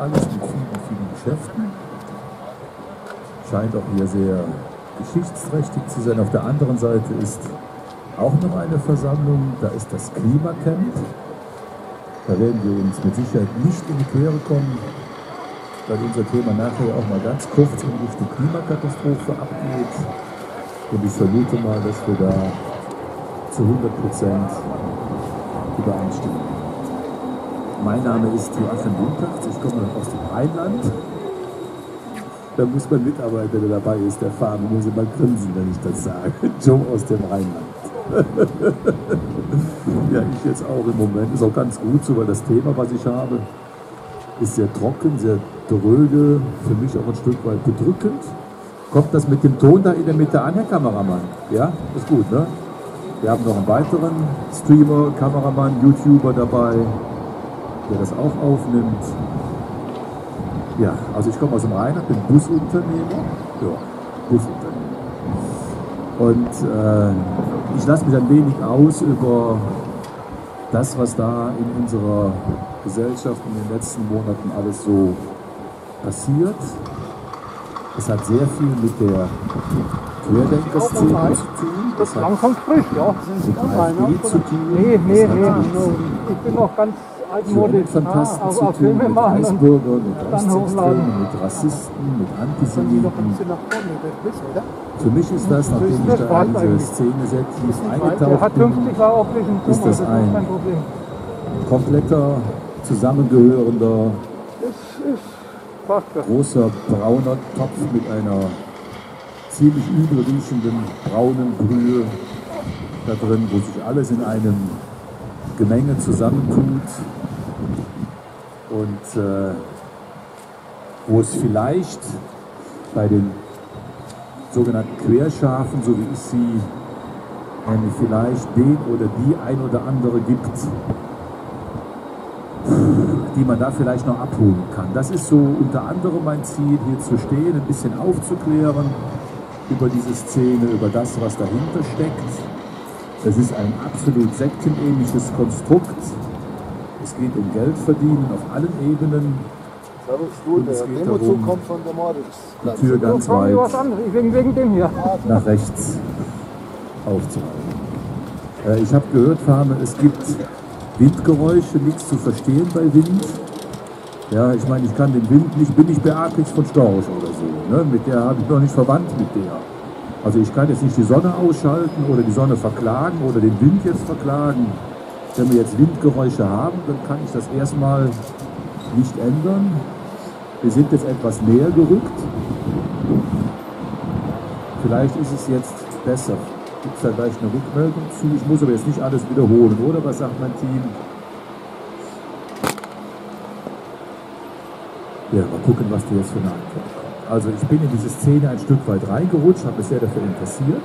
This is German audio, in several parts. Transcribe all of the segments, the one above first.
Alles mit vielen Geschäften. Scheint auch hier sehr geschichtsträchtig zu sein. Auf der anderen Seite ist auch noch eine Versammlung. Da ist das Klimacamp. Da werden wir uns mit Sicherheit nicht in die Quere kommen, weil unser Thema nachher auch mal ganz kurz in Richtung Klimakatastrophe abgeht. Und ich vermute mal, dass wir da zu 100% übereinstimmen. Mein Name ist Joachim Jumpertz, ich komme aus dem Rheinland. Da muss mein Mitarbeiter, der dabei ist, der Farbe, muss immer grinsen, wenn ich das sage. Joe aus dem Rheinland. Ja, ich jetzt auch im Moment. Ist auch ganz gut so, weil das Thema, was ich habe, ist sehr trocken, sehr dröge, für mich auch ein Stück weit bedrückend. Kommt das mit dem Ton da in der Mitte an, Herr Kameramann? Ja, ist gut, ne? Wir haben noch einen weiteren Streamer, Kameramann, YouTuber dabei, der das auch aufnimmt. Ja, also ich komme aus dem Rheinland, bin Busunternehmer. Ja, Busunternehmer. Und ich lasse mich ein wenig aus über das, was da in unserer Gesellschaft in den letzten Monaten alles so passiert. Es hat sehr viel mit der Querdenker-Szene zu tun. Das langsam spricht, ja. Das ist ganz zu tun. Ich bin noch ganz altmodisch. Fantastisch zu tun mit Reichsbürgern, mit Rechtsextremen, mit Rassisten, mit Antisemiten. Für mich ist das, nachdem ich da in diese Szene sehr tief eingetaucht bin, ist das ein kompletter, zusammengehörender, großer, brauner Topf mit einer ziemlich übel riechenden braunen Brühe da drin, wo sich alles in einem Gemenge zusammentut und wo es vielleicht bei den sogenannten Querschafen, so wie ich sie nenne, vielleicht den oder die ein oder andere gibt, die man da vielleicht noch abholen kann. Das ist so unter anderem mein Ziel, hier zu stehen, ein bisschen aufzuklären über diese Szene, über das, was dahinter steckt. Es ist ein absolut sektenähnliches Konstrukt. Es geht um Geldverdienen auf allen Ebenen. Und es geht darum, die Tür ganz weit nach rechts aufzuhalten. Ich habe gehört, Fahne, es gibt Windgeräusche, nichts zu verstehen bei Wind. Ja, ich meine, ich kann den Wind nicht, bin ich Beatrix von Storch oder so. Ne? Mit der habe ich noch nicht verwandt mit der. Also ich kann jetzt nicht die Sonne ausschalten oder die Sonne verklagen oder den Wind jetzt verklagen. Wenn wir jetzt Windgeräusche haben, dann kann ich das erstmal nicht ändern. Wir sind jetzt etwas näher gerückt. Vielleicht ist es jetzt besser. Gibt es da gleich eine Rückmeldung zu? Ich muss aber jetzt nicht alles wiederholen, oder? Was sagt mein Team? Ja, mal gucken, was die jetzt für eine Antwort kommt. Also ich bin in diese Szene ein Stück weit reingerutscht, habe mich sehr dafür interessiert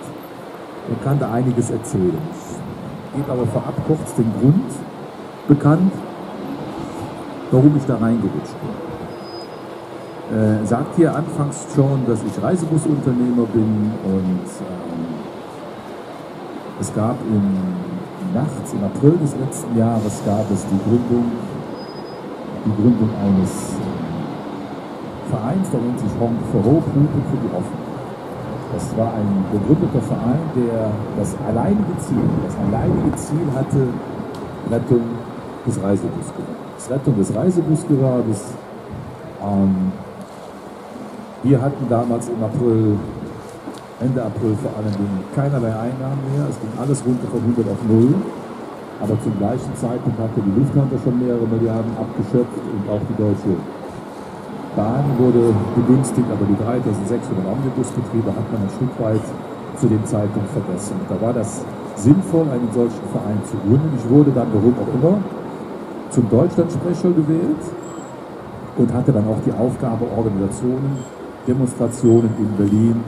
und kann da einiges erzählen. Ich gebe aber vorab kurz den Grund bekannt, warum ich da reingerutscht bin. Sagt hier anfangs schon, dass ich Reisebusunternehmer bin und es gab im April des letzten Jahres gab es die Gründung eines Vereins, der nennt sich für die Offenheit. Das war ein begründeter Verein, der das alleinige Ziel hatte, Rettung des Reisebusgewerbes. Wir hatten damals im April, Ende April vor allen Dingen, keinerlei Einnahmen mehr. Es ging alles runter von 100 auf 0. Aber zum gleichen Zeitpunkt hatte die Lufthansa schon mehrere Milliarden abgeschöpft und auch die Deutsche Bahn wurde begünstigt, aber die 3600 Omnibusbetriebe hat man ein Stück weit zu dem Zeitpunkt verbessert. Da war das sinnvoll, einen solchen Verein zu gründen. Ich wurde dann, warum auch immer, zum Deutschlandsprecher gewählt und hatte dann auch die Aufgabe, Organisationen, Demonstrationen in Berlin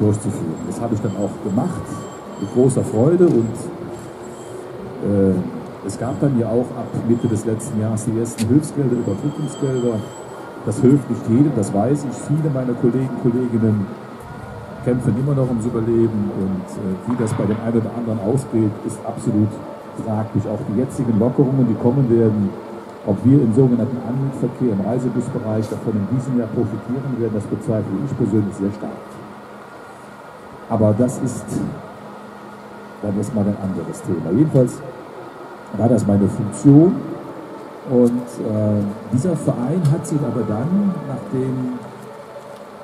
durchzuführen. Das habe ich dann auch gemacht, mit großer Freude und es gab dann ja auch ab Mitte des letzten Jahres die ersten Hilfsgelder, Überbrückungsgelder. Das hilft nicht jedem, das weiß ich. Viele meiner Kollegen und Kolleginnen kämpfen immer noch ums Überleben und wie das bei dem einen oder anderen ausgeht, ist absolut fraglich. Auch die jetzigen Lockerungen, die kommen werden, ob wir im sogenannten Anmietverkehr, im Reisebusbereich davon in diesem Jahr profitieren werden, das bezweifle ich persönlich sehr stark. Aber das ist dann erstmal ein anderes Thema. Jedenfalls war das meine Funktion. Und dieser Verein hat sich aber dann, nachdem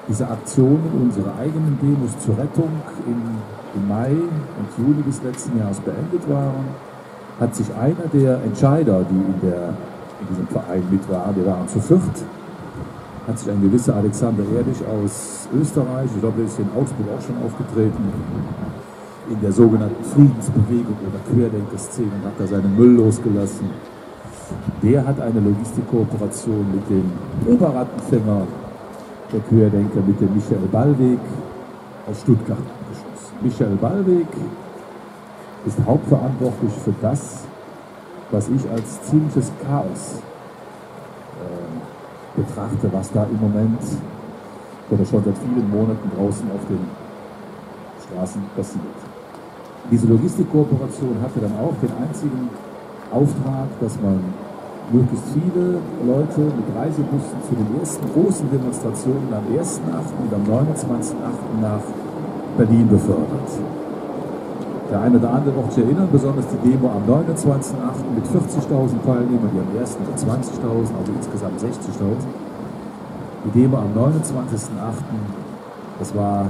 diese Aktionen, unsere eigenen Demos zur Rettung im Mai und Juli des letzten Jahres beendet waren, hat sich einer der Entscheider, die in diesem Verein mit waren, wir waren zu viert, hat sich ein gewisser Alexander Ehrlich aus Österreich, ich glaube, der ist in Augsburg auch schon aufgetreten, in der sogenannten Friedensbewegung oder Querdenker-Szene, und hat da seinen Müll losgelassen. Der hat eine Logistikkooperation mit dem Oberrattenfänger der Querdenker, mit dem Michael Ballweg aus Stuttgart geschlossen. Michael Ballweg ist hauptverantwortlich für das, was ich als ziemliches Chaos betrachte, was da im Moment oder schon seit vielen Monaten draußen auf den Straßen passiert. Diese Logistikkooperation hatte dann auch den einzigen Auftrag, dass man möglichst viele Leute mit Reisebussen zu den ersten großen Demonstrationen am 1.8. und am 29.8. nach Berlin befördert. Der eine oder andere noch zu erinnern, besonders die Demo am 29.8. mit 40.000 Teilnehmern, die am 1. mit 20.000, also insgesamt 60.000. Die Demo am 29.8., das war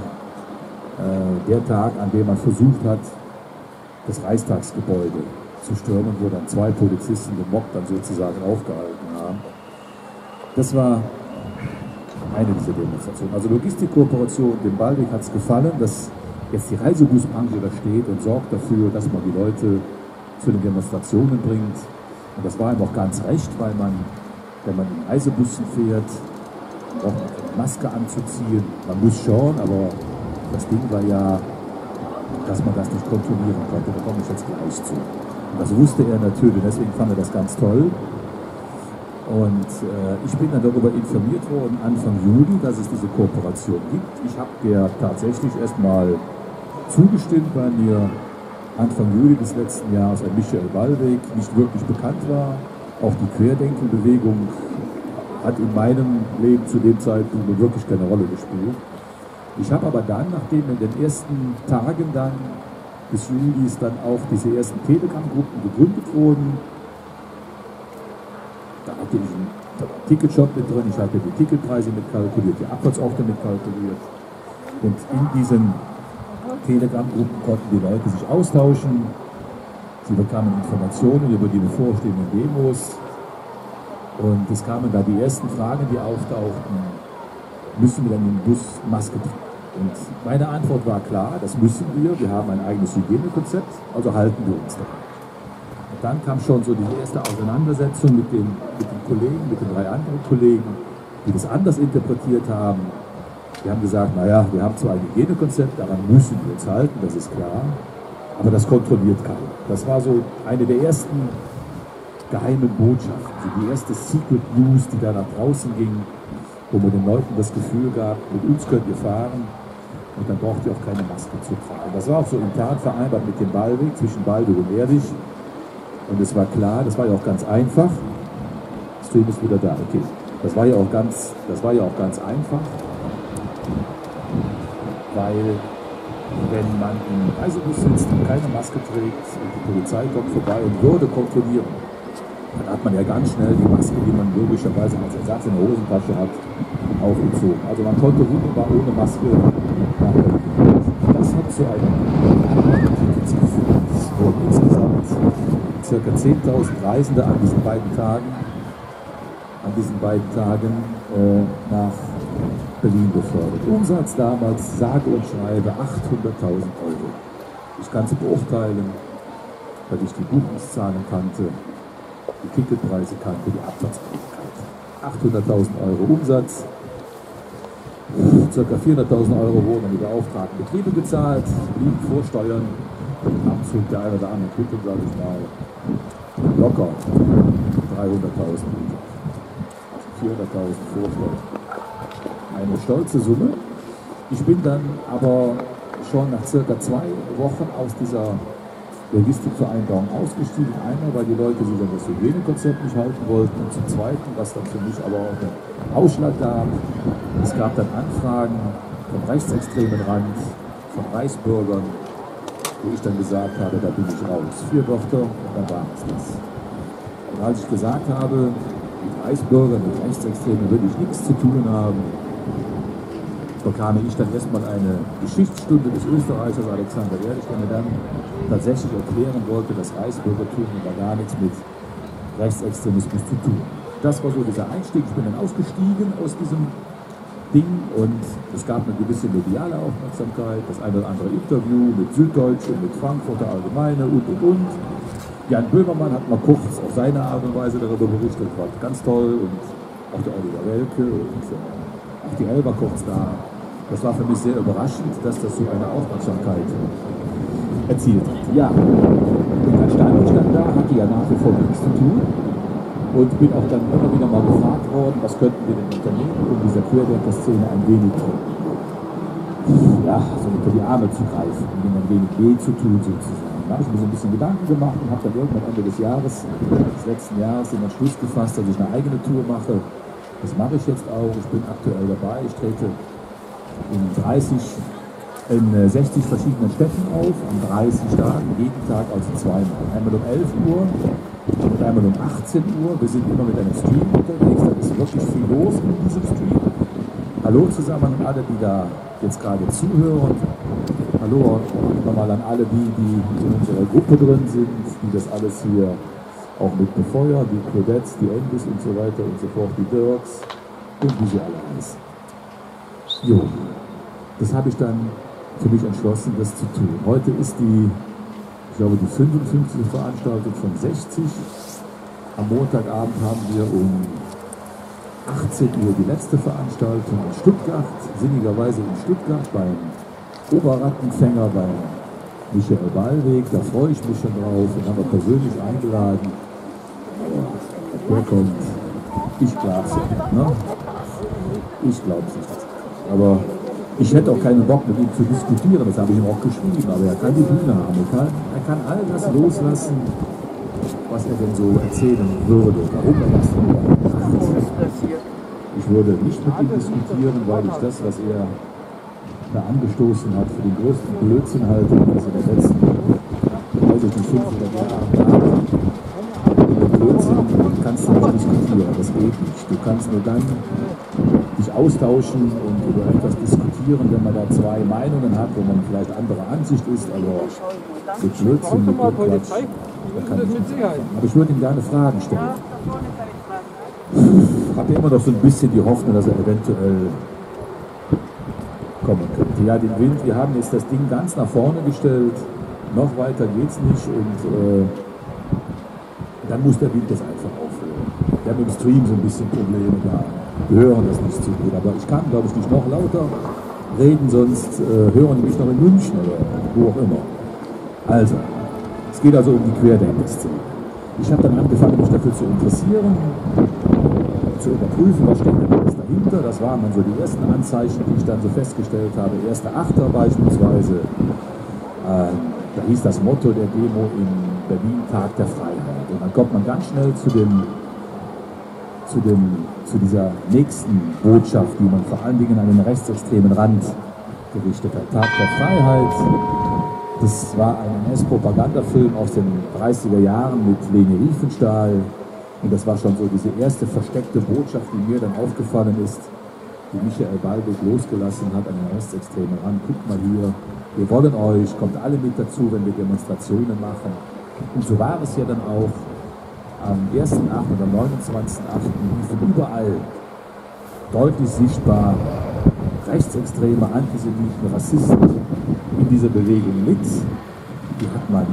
der Tag, an dem man versucht hat, das Reichstagsgebäude zu stürmen, wo dann zwei Polizisten den Mob dann sozusagen aufgehalten haben. Das war eine dieser Demonstrationen. Also Logistikkooperation, dem Ballweg hat es gefallen, dass jetzt die Reisebusbranche da steht und sorgt dafür, dass man die Leute zu den Demonstrationen bringt. Und das war ihm auch ganz recht, weil man, wenn man in Reisebussen fährt, auch eine Maske anzuziehen, man muss schon, aber das Ding war ja, dass man das nicht kontrollieren konnte, da komme ich jetzt gleich zu. Das wusste er natürlich, deswegen fand er das ganz toll. Und ich bin dann darüber informiert worden, Anfang Juli, dass es diese Kooperation gibt. Ich habe der tatsächlich erstmal zugestimmt, weil mir Anfang Juli des letzten Jahres ein Michael Ballweg nicht wirklich bekannt war. Auch die Querdenkenbewegung hat in meinem Leben zu dem Zeitpunkt wirklich keine Rolle gespielt. Ich habe aber dann, nachdem in den ersten Tagen dann bis Juli dann auch diese ersten Telegram-Gruppen gegründet wurden. Da hatte ich einen Ticketshop mit drin, ich hatte die Ticketpreise mitkalkuliert, die Abfahrtsorte mitkalkuliert. Und in diesen Telegram-Gruppen konnten die Leute sich austauschen. Sie bekamen Informationen über die bevorstehenden Demos. Und es kamen da die ersten Fragen, die auftauchten. Müssen wir dann den Bus Maske tragen? Und meine Antwort war klar, das müssen wir. Wir haben ein eigenes Hygienekonzept, also halten wir uns daran. Und dann kam schon so die erste Auseinandersetzung mit den Kollegen, mit den drei anderen Kollegen, die das anders interpretiert haben. Die haben gesagt, naja, wir haben zwar ein Hygienekonzept, daran müssen wir uns halten, das ist klar, aber das kontrolliert keiner. Das war so eine der ersten geheimen Botschaften, also die erste Secret News, die da nach draußen ging, wo man den Leuten das Gefühl gab, mit uns könnt ihr fahren und dann braucht ihr auch keine Maske zu tragen. Das war auch so intern vereinbart mit dem Ballweg, zwischen Ballweg und Ehrlich. Und es war klar, das war ja auch ganz einfach. Das Team ist wieder da, okay. Das war ja auch ganz einfach, weil wenn man im Reisebus sitzt und keine Maske trägt und die Polizei kommt vorbei und würde kontrollieren, dann hat man ja ganz schnell die Maske, die man logischerweise als Ersatz in der Hosentasche hat, aufgezogen. Also man konnte wunderbar ohne Maske nachdenken. Das hat zu einem insgesamt ca. 10.000 Reisende an diesen beiden Tagen, nach Berlin befördert. Umsatz damals, sage und schreibe, 800.000 €. Ich kann es beurteilen, weil ich die Buchungszahlen kannte, die Ticketpreise kannte, die Abfahrtspreise kannte. 800.000 € Umsatz, ca. 400.000 € wurden an die beauftragten Betriebe bezahlt, blieben vor Steuern, Abzug der einen oder anderen Quittung, sage ich mal, locker 300.000 €, also 400.000 € Vorsteuern. Eine stolze Summe. Ich bin dann aber schon nach ca. 2 Wochen aus dieser Logistikvereinbarung ausgestiegen. Einmal, weil die Leute sich an das Hygienekonzept nicht halten wollten, und zum Zweiten, was dann für mich aber auch einen Ausschlag gab, es gab dann Anfragen vom rechtsextremen Rand, von Reichsbürgern, wo ich dann gesagt habe, da bin ich raus. 4 Wörter und dann war es das. Und als ich gesagt habe, mit Reichsbürgern, mit Rechtsextremen will ich nichts zu tun haben, bekam ich dann erstmal eine Geschichtsstunde des Österreichers Alexander Ehrlich, der mir dann tatsächlich erklären wollte, dass Reichsbürgertum da gar nichts mit Rechtsextremismus zu tun. Das war so dieser Einstieg. Ich bin dann ausgestiegen aus diesem Ding und es gab eine gewisse mediale Aufmerksamkeit, das eine oder andere Interview mit Süddeutsche, mit Frankfurter Allgemeine und. Jan Böhmermann hat mal kurz auf seine Art und Weise darüber berichtet, war ganz toll, und auch der Oliver Welke und auch die Elber kurz da. Das war für mich sehr überraschend, dass das so eine Aufmerksamkeit erzielt hat. Ja, und als Steinhoff stand da, hatte ja nach wie vor nichts zu tun und bin auch dann immer wieder mal gefragt worden, was könnten wir denn unternehmen, um dieser Querdenker-Szene ein wenig, ja, so unter die Arme zu greifen, um ihnen ein wenig weh zu tun sozusagen. Da habe ich mir so ein bisschen Gedanken gemacht und habe dann irgendwann Ende des Jahres, des letzten Jahres, den Entschluss gefasst, dass ich eine eigene Tour mache. Das mache ich jetzt auch. Ich bin aktuell dabei. Ich trete in 60 verschiedenen Städten auf, an 30 Tagen, jeden Tag, also zweimal. Einmal um 11 Uhr und einmal um 18 Uhr. Wir sind immer mit einem Stream unterwegs. Da ist wirklich viel los in diesem Stream. Hallo zusammen an alle, die da jetzt gerade zuhören. Hallo nochmal an alle, die in unserer Gruppe drin sind, die das alles hier auch mit befeuern, die Claudettes, die Endis und so weiter und so fort, die Dirks und wie sie alle heißen. Jo, das habe ich dann für mich entschlossen, das zu tun. Heute ist die, ich glaube, die 55. Veranstaltung von 60. Am Montagabend haben wir um 18 Uhr die letzte Veranstaltung in Stuttgart, sinnigerweise in Stuttgart beim Oberrattenfänger, bei Michael Ballweg. Da freue ich mich schon drauf und habe persönlich eingeladen. Aber der kommt, ich glaube es nicht. Ne? Ich glaube es nicht. Aber ich hätte auch keinen Bock mit ihm zu diskutieren, das habe ich ihm auch geschrieben, aber er kann die Bühne haben, er kann all das loslassen, was er denn so erzählen würde. Warum er das tut. Ich würde nicht mit ihm diskutieren, weil ich das, was er da angestoßen hat, für den größten Blödsinn halte, was in den letzten 500 Jahren gab. Über Blödsinn kannst du nicht diskutieren, das geht nicht. Du kannst nur dann dich austauschen und über etwas diskutieren, wenn man da zwei Meinungen hat, wenn man vielleicht anderer Ansicht ist, aber so Blödsinn mit dem Quatsch, da kann ich nicht. Aber ich würde ihm gerne Fragen stellen. Ich habe immer noch so ein bisschen die Hoffnung, dass er eventuell kommen könnte. Ja, den Wind, wir haben jetzt das Ding ganz nach vorne gestellt, noch weiter geht's nicht und dann muss der Wind das einfach aufhören. Wir haben im Stream so ein bisschen Probleme da, wir hören das nicht zu gut, aber ich kann, glaube ich, nicht noch lauter reden, sonst hören die mich noch in München oder wo auch immer. Also, es geht also um die Querdenker-Szene. Ich habe dann angefangen, mich dafür zu interessieren, zu überprüfen, was steht denn alles dahinter. Das waren dann so die ersten Anzeichen, die ich dann so festgestellt habe. 1.8. beispielsweise, da hieß das Motto der Demo in Berlin Tag der Freiheit. Und dann kommt man ganz schnell zu dieser nächsten Botschaft, die man vor allen Dingen an den rechtsextremen Rand gerichtet hat. Tag der Freiheit, das war ein NS-Propagandafilm aus den 30er Jahren mit Leni Riefenstahl. Und das war schon so diese erste versteckte Botschaft, die mir dann aufgefallen ist, die Michael Ballweg losgelassen hat an den Rechtsextremen ran. Guckt mal hier, wir wollen euch, kommt alle mit dazu, wenn wir Demonstrationen machen. Und so war es ja dann auch am 1.8. oder 29.8. überall deutlich sichtbar rechtsextreme, Antisemiten, Rassisten in dieser Bewegung mit. Die hat man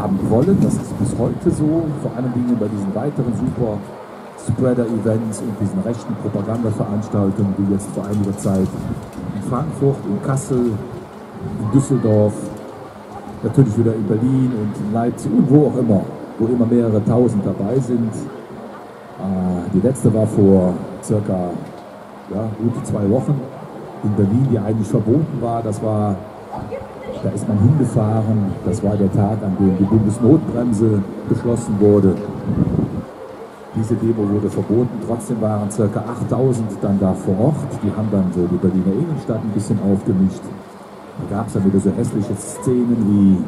haben wollen, das ist bis heute so, vor allen Dingen bei diesen weiteren Super-Spreader-Events und diesen rechten Propagandaveranstaltungen, die jetzt vor einiger Zeit in Frankfurt, in Kassel, in Düsseldorf, natürlich wieder in Berlin und in Leipzig und wo auch immer, wo immer mehrere Tausend dabei sind. Die letzte war vor circa gute 2 Wochen in Berlin, die eigentlich verboten war, das war Da ist man hingefahren. Das war der Tag, an dem die Bundesnotbremse beschlossen wurde. Diese Demo wurde verboten, trotzdem waren ca. 8000 dann da vor Ort. Die haben dann so die Berliner Innenstadt ein bisschen aufgemischt. Da gab es dann wieder so hässliche Szenen wie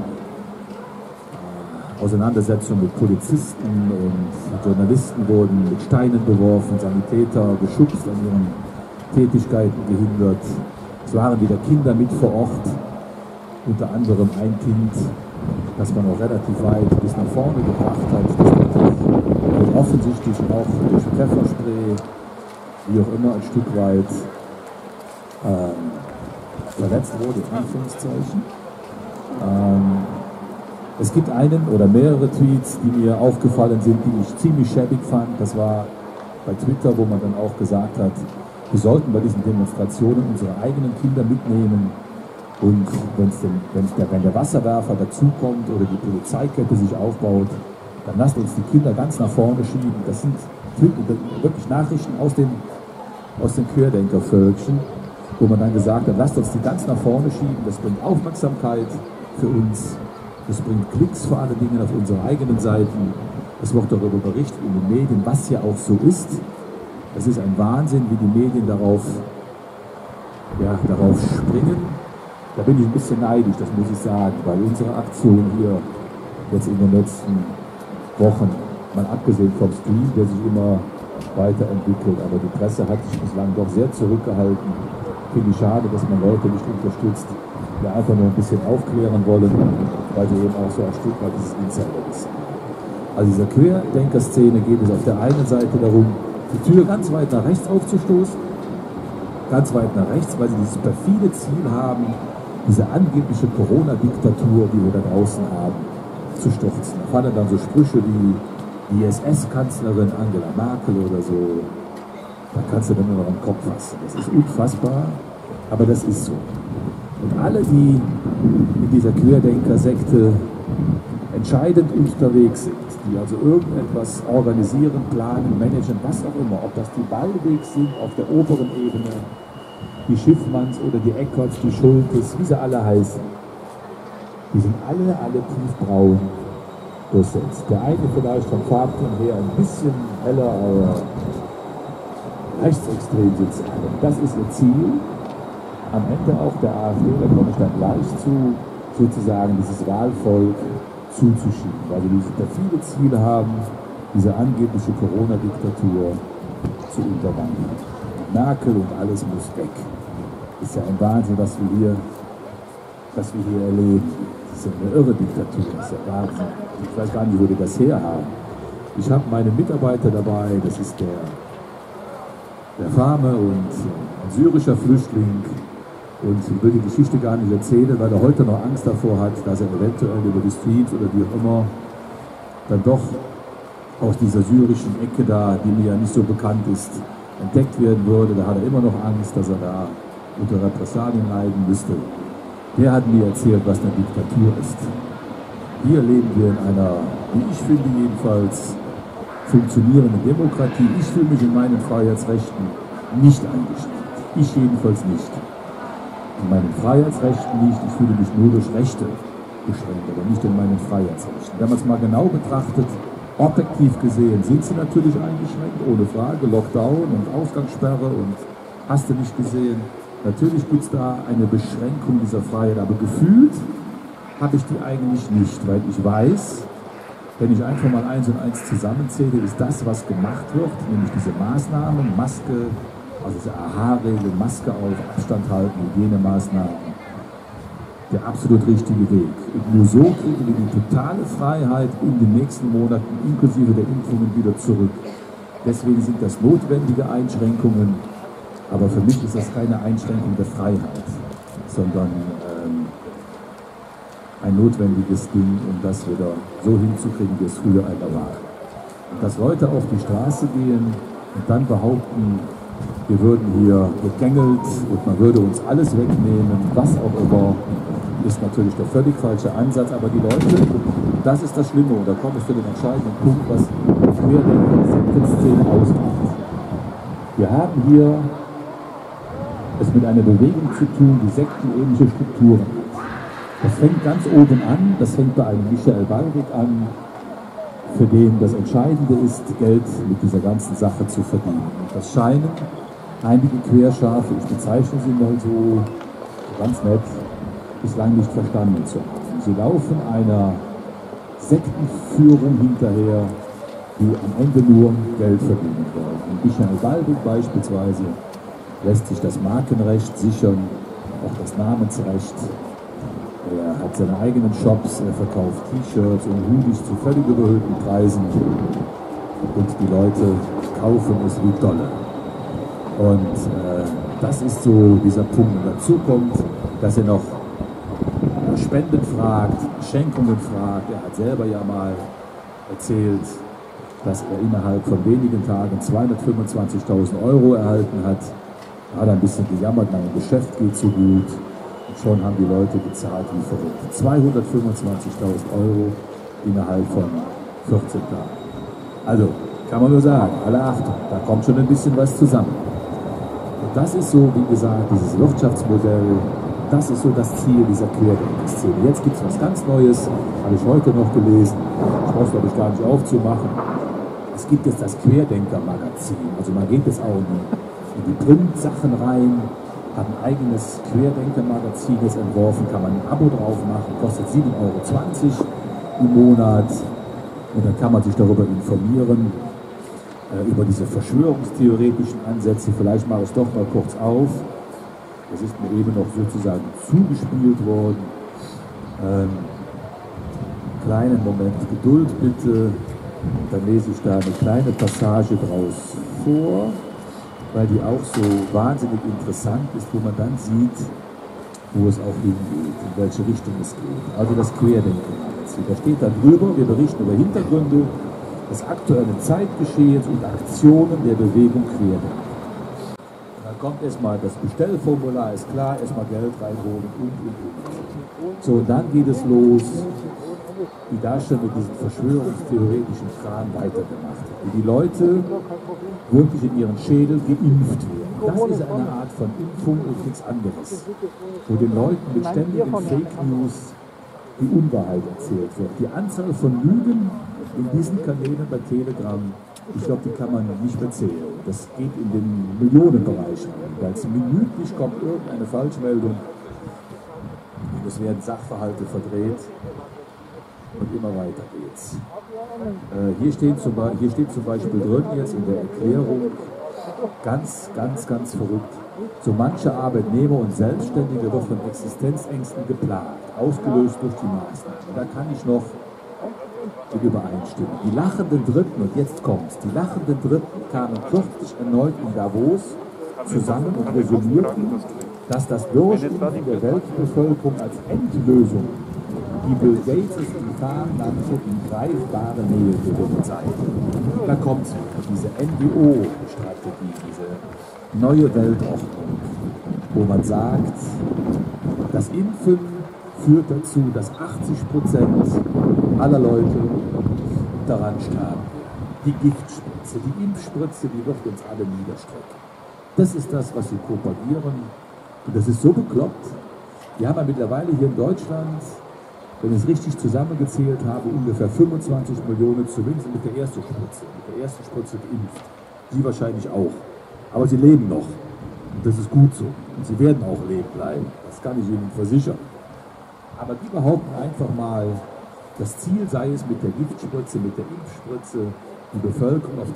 Auseinandersetzungen mit Polizisten, und Journalisten wurden mit Steinen beworfen, Sanitäter geschubst, an ihren Tätigkeiten gehindert. Es waren wieder Kinder mit vor Ort, unter anderem ein Kind, das man auch relativ weit bis nach vorne gebracht hat. Und offensichtlich auch durch Pfefferspray, wie auch immer, ein Stück weit verletzt wurde, in Anführungszeichen. Es gibt einen oder mehrere Tweets, die mir aufgefallen sind, die ich ziemlich schäbig fand. Das war bei Twitter, wo man dann auch gesagt hat, wir sollten bei diesen Demonstrationen unsere eigenen Kinder mitnehmen. Und wenn der Wasserwerfer dazukommt oder die Polizeikette sich aufbaut, dann lasst uns die Kinder ganz nach vorne schieben. Das sind wirklich Nachrichten aus den Querdenkervölkchen, wo man dann gesagt hat, lasst uns die ganz nach vorne schieben, das bringt Aufmerksamkeit für uns, das bringt Klicks vor allen Dingen auf unsere eigenen Seiten. Es wird darüber berichtet in den Medien, was ja auch so ist. Es ist ein Wahnsinn, wie die Medien darauf springen. Da bin ich ein bisschen neidisch, das muss ich sagen, weil unsere Aktion hier jetzt in den letzten Wochen, mal abgesehen vom Stream, der sich immer weiterentwickelt, aber die Presse hat sich bislang doch sehr zurückgehalten. Finde ich schade, dass man Leute nicht unterstützt, die einfach nur ein bisschen aufklären wollen, weil sie eben auch so ein Stück weit dieses Insider ist. Also dieser Querdenker-Szene geht es auf der einen Seite darum, die Tür ganz weit nach rechts aufzustoßen, ganz weit nach rechts, weil sie dieses perfide Ziel haben, diese angebliche Corona-Diktatur, die wir da draußen haben, zu stürzen. Da fallen dann so Sprüche wie die SS-Kanzlerin Angela Merkel oder so. Da kannst du dann nur noch am Kopf fassen. Das ist unfassbar, aber das ist so. Und alle, die in dieser Querdenker-Sekte entscheidend unterwegs sind, die also irgendetwas organisieren, planen, managen, was auch immer, ob das die Ballwegs sind auf der oberen Ebene, die Schiffmanns oder die Eckerts, die Schultes, wie sie alle heißen, die sind alle tiefbraun durchsetzt. Der eine vielleicht vom Farbton her ein bisschen heller, aber rechtsextrem sitzen alle. Das ist ihr Ziel. Am Ende auch der AfD, da komme ich dann gleich zu, sozusagen dieses Wahlvolk zuzuschieben, weil sie da viele Ziele haben, diese angebliche Corona-Diktatur zu unterwandern. Merkel und alles muss weg. Ist ja ein Wahnsinn, was wir hier erleben. Das ist eine irre Diktatur, das ist ja Wahnsinn. Ich weiß gar nicht, wo die das herhaben. Ich habe meine Mitarbeiter dabei, das ist der Farme und ein syrischer Flüchtling. Und ich will die Geschichte gar nicht erzählen, weil er heute noch Angst davor hat, dass er eventuell über die Streams oder wie auch immer dann doch aus dieser syrischen Ecke da, die mir ja nicht so bekannt ist, entdeckt werden würde. Da hat er immer noch Angst, dass er da unter Repressalien leiden müsste. Der hat mir erzählt, was eine Diktatur ist. Hier leben wir in einer, wie ich finde jedenfalls, funktionierenden Demokratie. Ich fühle mich in meinen Freiheitsrechten nicht eingeschränkt. Ich jedenfalls nicht. In meinen Freiheitsrechten nicht. Ich fühle mich nur durch Rechte beschränkt, aber nicht in meinen Freiheitsrechten. Wenn man es mal genau betrachtet, objektiv gesehen, sind sie natürlich eingeschränkt, ohne Frage. Lockdown und Ausgangssperre und hast du nicht gesehen. Natürlich gibt es da eine Beschränkung dieser Freiheit, aber gefühlt habe ich die eigentlich nicht, weil ich weiß, wenn ich einfach mal 1 und 1 zusammenzähle, ist das, was gemacht wird, nämlich diese Maßnahmen, Maske, also diese AHA-Regel, Maske auf, Abstand halten, Hygienemaßnahmen, der absolut richtige Weg. Und nur so kriegen wir die totale Freiheit in den nächsten Monaten, inklusive der Impfungen, wieder zurück. Deswegen sind das notwendige Einschränkungen. Aber für mich ist das keine Einschränkung der Freiheit, sondern ein notwendiges Ding, um das wieder so hinzukriegen, wie es früher einmal war. Und dass Leute auf die Straße gehen und dann behaupten, wir würden hier gegängelt und man würde uns alles wegnehmen, was auch immer, ist natürlich der völlig falsche Ansatz. Aber die Leute, das ist das Schlimme, und da komme ich zu dem entscheidenden Punkt, was mir den Szenen ausmacht. Wir haben hier es mit einer Bewegung zu tun, die sektenähnliche Strukturen hat. Das fängt ganz oben an, das fängt bei einem Michael Ballweg an, für den das Entscheidende ist, Geld mit dieser ganzen Sache zu verdienen. Und das scheinen einige Querschafe, ich bezeichne sie mal so ganz nett, bislang nicht verstanden zu haben. Sie laufen einer Sektenführung hinterher, die am Ende nur Geld verdienen wollen. Und Michael Ballweg beispielsweise lässt sich das Markenrecht sichern, auch das Namensrecht. Er hat seine eigenen Shops, er verkauft T-Shirts und Hoodies zu völlig überhöhten Preisen und die Leute kaufen es wie Dollar. Und das ist so dieser Punkt. Und dazu kommt, dass er noch Spenden fragt, Schenkungen fragt. Er hat selber ja mal erzählt, dass er innerhalb von wenigen Tagen 225.000 € erhalten hat. Er hat ein bisschen gejammert, mein Geschäft geht so gut. Schon haben die Leute gezahlt wie verrückt. 225.000 € innerhalb von 14 Tagen. Also, kann man nur sagen, alle Achtung, da kommt schon ein bisschen was zusammen. Und das ist so, wie gesagt, dieses Wirtschaftsmodell, das ist so das Ziel dieser Querdenker-Szene. Jetzt gibt es was ganz Neues, habe ich heute noch gelesen, ich brauche es, glaube ich, gar nicht aufzumachen. Es gibt jetzt das Querdenker-Magazin, also man geht jetzt auch in die Print-Sachen rein, hat ein eigenes Querdenker-Magazin entworfen, kann man ein Abo drauf machen, kostet 7,20 € im Monat und dann kann man sich darüber informieren, über diese verschwörungstheoretischen Ansätze. Vielleicht mache ich es doch mal kurz auf, das ist mir eben noch sozusagen zugespielt worden. Kleinen Moment Geduld bitte, und dann lese ich da eine kleine Passage draus vor, weil die auch so wahnsinnig interessant ist, wo man dann sieht, wo es auch hingeht, in welche Richtung es geht. Also das Querdenken-Magazin. Da steht dann drüber, wir berichten über Hintergründe des aktuellen Zeitgeschehens und Aktionen der Bewegung Querdenken. Und dann kommt erstmal das Bestellformular, ist klar, erstmal Geld reinholen und. So, und dann geht es los, wie da schon mit diesen verschwörungstheoretischen Fragen weitergemacht wird. Wie die Leute wirklich in ihren Schädel geimpft werden. Das ist eine Art von Impfung und nichts anderes. Wo den Leuten mit ständigen Fake News die Unwahrheit erzählt wird. Die Anzahl von Lügen in diesen Kanälen bei Telegram, ich glaube, die kann man nicht mehr zählen. Das geht in den Millionenbereich rein. Weil es minütlich kommt irgendeine Falschmeldung und es werden Sachverhalte verdreht. Und immer weiter geht's. Hier steht zum Beispiel drin jetzt in der Erklärung, ganz verrückt, so manche Arbeitnehmer und Selbstständige wird von Existenzängsten geplagt, ausgelöst durch die Maßnahmen. Da kann ich noch übereinstimmen. Die lachenden Dritten, und jetzt kommt's, die lachenden Dritten kamen kürzlich erneut in Davos zusammen und resümierten, dass das Durchschnitt der Weltbevölkerung als Endlösung die Bill Gates ist die Fahrlandung in greifbare Nähe für unsere Zeit. Da kommt diese NWO-Strategie, diese neue Weltordnung, wo man sagt, das Impfen führt dazu, dass 80% aller Leute daran sterben. Die Giftspritze, die Impfspritze, die wird uns alle niederstrecken. Das ist das, was sie propagieren. Und das ist so bekloppt. Wir haben ja mittlerweile hier in Deutschland, wenn ich es richtig zusammengezählt habe, ungefähr 25 Millionen zumindest mit der ersten Spritze geimpft. Die wahrscheinlich auch. Aber sie leben noch. Und das ist gut so. Und sie werden auch leben bleiben. Das kann ich Ihnen versichern. Aber die behaupten einfach mal, das Ziel sei es, mit der Giftspritze, mit der Impfspritze die Bevölkerung auf 20%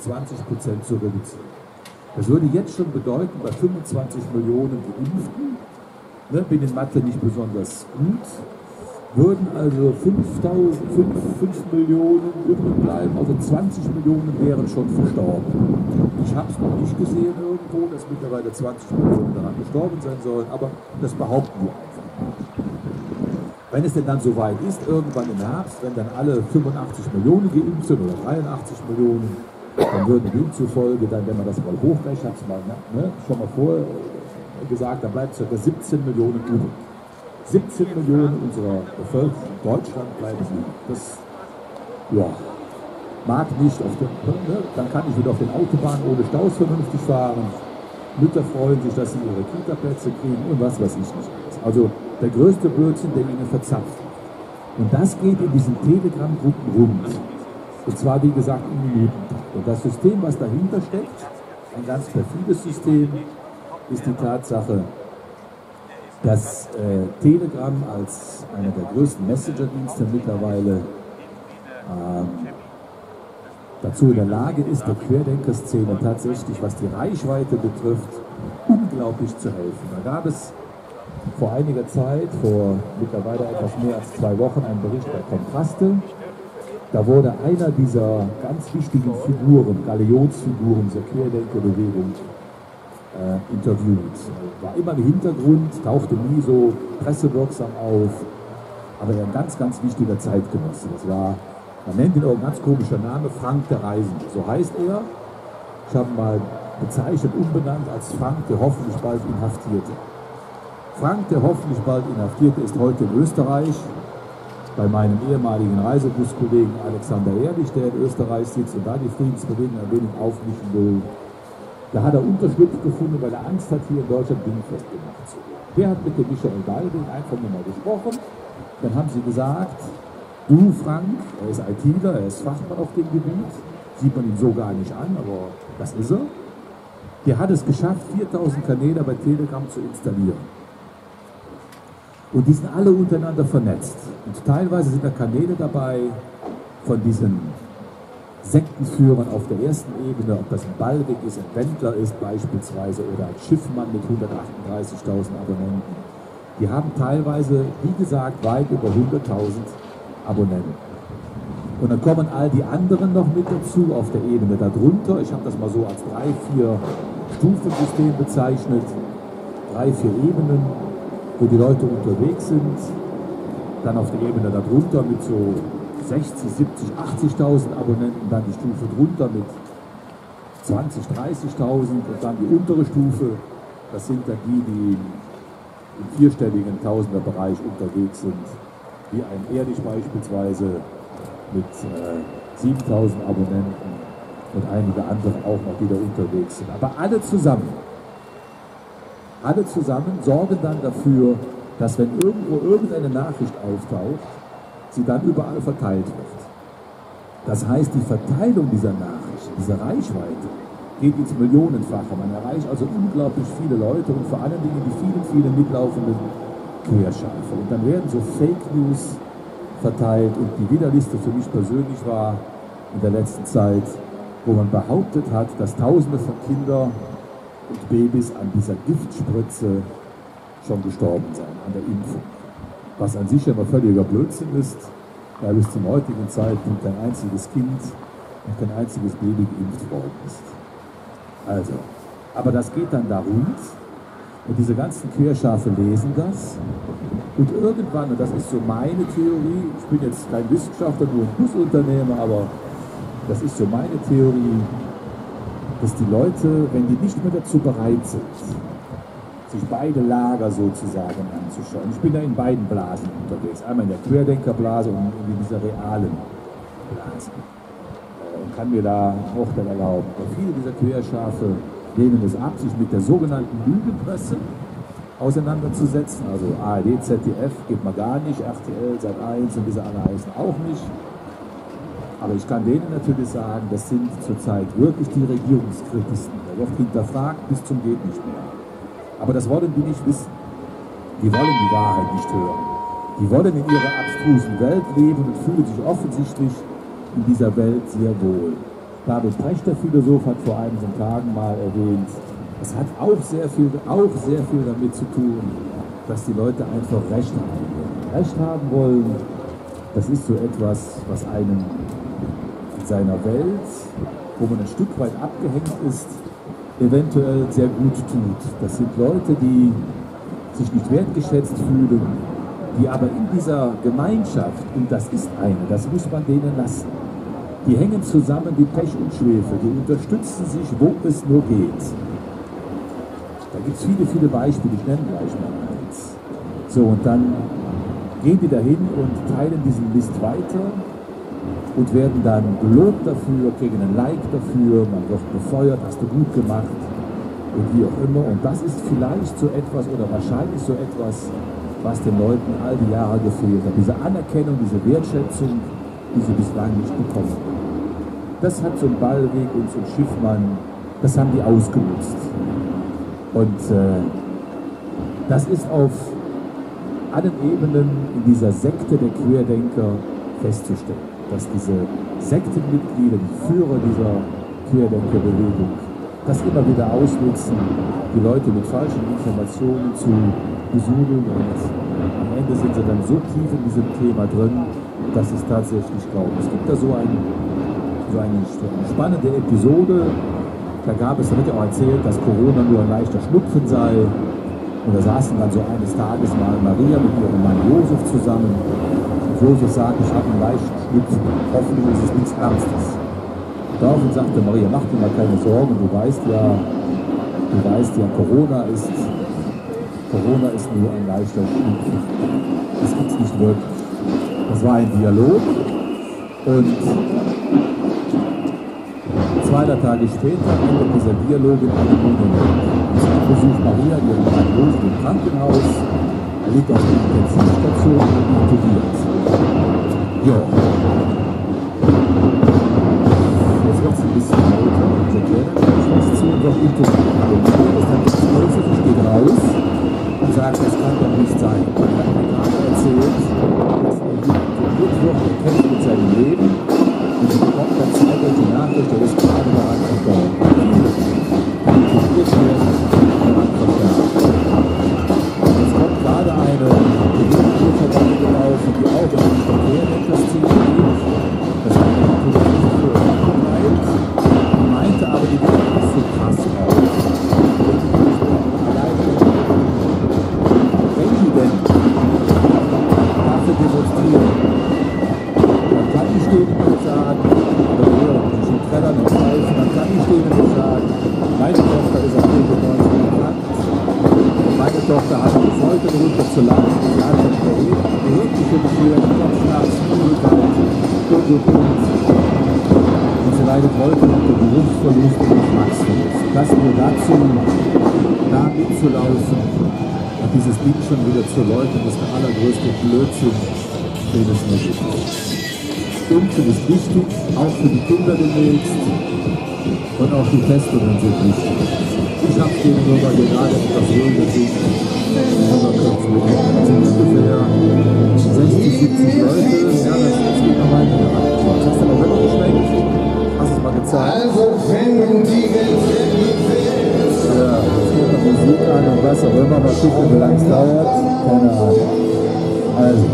zu reduzieren. Das würde jetzt schon bedeuten, bei 25 Millionen Geimpften, ne, bin in Mathe nicht besonders gut, würden also 5 Millionen übrig bleiben, also 20 Millionen wären schon verstorben. Ich habe es noch nicht gesehen irgendwo, dass mittlerweile 20 Millionen daran gestorben sein sollen, aber das behaupten wir einfach. Wenn es denn dann soweit ist, irgendwann im Herbst, wenn dann alle 85 Millionen geimpft sind oder 83 Millionen, dann würden demzufolge, dann, wenn man das mal hochrechnet, ich habe es mal, ne, schon mal vorher gesagt, dann bleibt ca. 17 Millionen übrig. 17 Millionen unserer Bevölkerung in Deutschland bleiben liegen. Das ja, mag nicht auf dem, ne? Dann kann ich wieder auf den Autobahnen ohne Staus vernünftig fahren. Mütter freuen sich, dass sie ihre Kita-Plätze kriegen und was weiß ich nicht alles. Also der größte Blödsinn, der ihnen verzapft. Und das geht in diesen Telegram-Gruppen rum. Und zwar, wie gesagt, in Minuten. Und das System, was dahinter steckt, ein ganz perfides System, ist die Tatsache, dass Telegram als einer der größten Messenger-Dienste mittlerweile dazu in der Lage ist, der Querdenker-Szene tatsächlich, was die Reichweite betrifft, unglaublich zu helfen. Da gab es vor einiger Zeit, vor mittlerweile etwas mehr als 2 Wochen, einen Bericht bei Kontraste. Da wurde einer dieser ganz wichtigen Figuren, Galionsfiguren der Querdenkerbewegung, interviewt. War immer im Hintergrund, tauchte nie so pressewirksam auf, aber ein ganz, ganz wichtiger Zeitgenosse. Das war, man nennt ihn auch ein ganz komischer Name, Frank der Reisende. So heißt er. Ich habe ihn mal bezeichnet, umbenannt als Frank, der hoffentlich bald inhaftierte. Frank, der hoffentlich bald inhaftierte, ist heute in Österreich bei meinem ehemaligen Reisebuskollegen Alexander Ehrlich, der in Österreich sitzt und da die Friedensbewegung ein wenig aufmischen will. Da hat er Unterschlupf gefunden, weil er Angst hat, hier in Deutschland dingfest gemacht zu werden. Der hat mit dem Michael Ballweg einfach nur mal gesprochen. Dann haben sie gesagt, du Frank, er ist ITler, er ist Fachmann auf dem Gebiet, sieht man ihn so gar nicht an, aber das ist er. Der hat es geschafft, 4000 Kanäle bei Telegram zu installieren. Und die sind alle untereinander vernetzt. Und teilweise sind da Kanäle dabei von diesen Sektenführern auf der ersten Ebene, ob das ein Ballweg ist, ein Wendler ist beispielsweise oder ein Schiffmann mit 138.000 Abonnenten. Die haben teilweise, wie gesagt, weit über 100.000 Abonnenten. Und dann kommen all die anderen noch mit dazu auf der Ebene darunter. Ich habe das mal so als 3-4 Stufensystem bezeichnet, 3-4 Ebenen, wo die Leute unterwegs sind, dann auf der Ebene darunter mit so 60, 70, 80.000 Abonnenten, dann die Stufe drunter mit 20, 30.000 und dann die untere Stufe, das sind dann die im vierstelligen Tausenderbereich unterwegs sind, wie ein Ehrlich beispielsweise mit 7.000 Abonnenten und einige andere auch noch wieder unterwegs sind, aber alle zusammen. Alle zusammen sorgen dann dafür, dass wenn irgendwo irgendeine Nachricht auftaucht, sie dann überall verteilt wird. Das heißt, die Verteilung dieser Nachricht, dieser Reichweite, geht ins Millionenfache. Man erreicht also unglaublich viele Leute und vor allen Dingen die vielen, vielen mitlaufenden Querschärfe. Und dann werden so Fake News verteilt und die widerlichste für mich persönlich war in der letzten Zeit, wo man behauptet hat, dass Tausende von Kindern und Babys an dieser Giftspritze schon gestorben sein, an der Impfung. Was an sich aber völliger Blödsinn ist, weil bis zum heutigen Zeitpunkt kein einziges Kind und kein einziges Baby geimpft worden ist. Also, aber das geht dann da rund und diese ganzen Querschafe lesen das und irgendwann, und das ist so meine Theorie, ich bin jetzt kein Wissenschaftler, nur ein Busunternehmer, aber das ist so meine Theorie, dass die Leute, wenn die nicht mehr dazu bereit sind, sich beide Lager sozusagen anzuschauen. Ich bin da in beiden Blasen unterwegs. Einmal in der Querdenkerblase und in dieser realen Blase. Und kann mir da auch dann erlauben. Und viele dieser Querschafe lehnen es ab, sich mit der sogenannten Lügenpresse auseinanderzusetzen. Also ARD, ZDF geht mal gar nicht, RTL, Sat.1 und diese alle heißen auch nicht. Aber ich kann denen natürlich sagen, das sind zurzeit wirklich die Regierungskritischsten. Da wird hinterfragt bis zum geht nicht mehr. Aber das wollen die nicht wissen. Die wollen die Wahrheit nicht hören. Die wollen in ihrer abstrusen Welt leben und fühlen sich offensichtlich in dieser Welt sehr wohl. David Precht, der Philosoph, hat vor einigen Tagen mal erwähnt, es hat auch sehr viel damit zu tun, dass die Leute einfach Recht haben wollen. Recht haben wollen, das ist so etwas, was einem seiner Welt, wo man ein Stück weit abgehängt ist, eventuell sehr gut tut. Das sind Leute, die sich nicht wertgeschätzt fühlen, die aber in dieser Gemeinschaft, und das ist eine, das muss man denen lassen, die hängen zusammen wie Pech und Schwefel, die unterstützen sich, wo es nur geht. Da gibt es viele, viele Beispiele, ich nenne gleich mal eins. So, und dann gehen die dahin und teilen diesen Mist weiter, und werden dann gelobt dafür, kriegen ein Like dafür, man wird befeuert, hast du gut gemacht und wie auch immer. Und das ist vielleicht so etwas oder wahrscheinlich so etwas, was den Leuten all die Jahre gefehlt hat. Diese Anerkennung, diese Wertschätzung, die sie bislang nicht bekommen haben. Das hat so ein Ballweg und so ein Schiffmann, das haben die ausgenutzt. Und das ist auf allen Ebenen in dieser Sekte der Querdenker festzustellen, dass diese Sektenmitglieder, die Führer dieser Querdenkerbewegung, das immer wieder ausnutzen, die Leute mit falschen Informationen zu besudeln, und am Ende sind sie dann so tief in diesem Thema drin, dass sie es tatsächlich glauben. Es gibt da so eine spannende Episode, da gab es, da wird ja auch erzählt, dass Corona nur ein leichter Schnupfen sei. Und da saßen dann so eines Tages mal Maria mit ihrem Mann Josef zusammen. Und Josef sagt, ich habe einen leichten Schnupfen, hoffentlich ist es nichts Ernstes. Daraufhin sagte Maria, mach dir mal keine Sorgen, du weißt ja, Corona ist nur ein leichter Schnupfen. Das gibt es nicht wirklich. Das war ein Dialog. Und 2 Tage später endet dieser Dialog in einem Monolog. Besucht Maria ihren Mann Josef im Krankenhaus. Er liegt auf der Intensivstation und intubiert. Ja. Jetzt wird es ein bisschen lauter. Und der Querdenker zu und doch intubiert. Josef geht raus und sagt, das kann doch nicht sein. Er hat mir gerade erzählt, dass er intubiert wird und kämpft mit seinem Leben. Und sie bekommt dann selber die Nachricht, er ist gerade daran gestorben. Intubiert werden. Impfen ist wichtig, auch für die Kinder demnächst, und auch die Testungen sind wichtig. Ich habe den sogar gerade etwas höher gesehen, sind ungefähr 60, 70 Leute, ja, das ist mittlerweile gemacht. Hast du mal wirklich geschmeckt? Hast du es mal gezeigt? Also wenn die Welt ja, es geht noch Musik an und was auch immer, mal gucken, wie lange es dauert, keine Ahnung. Also.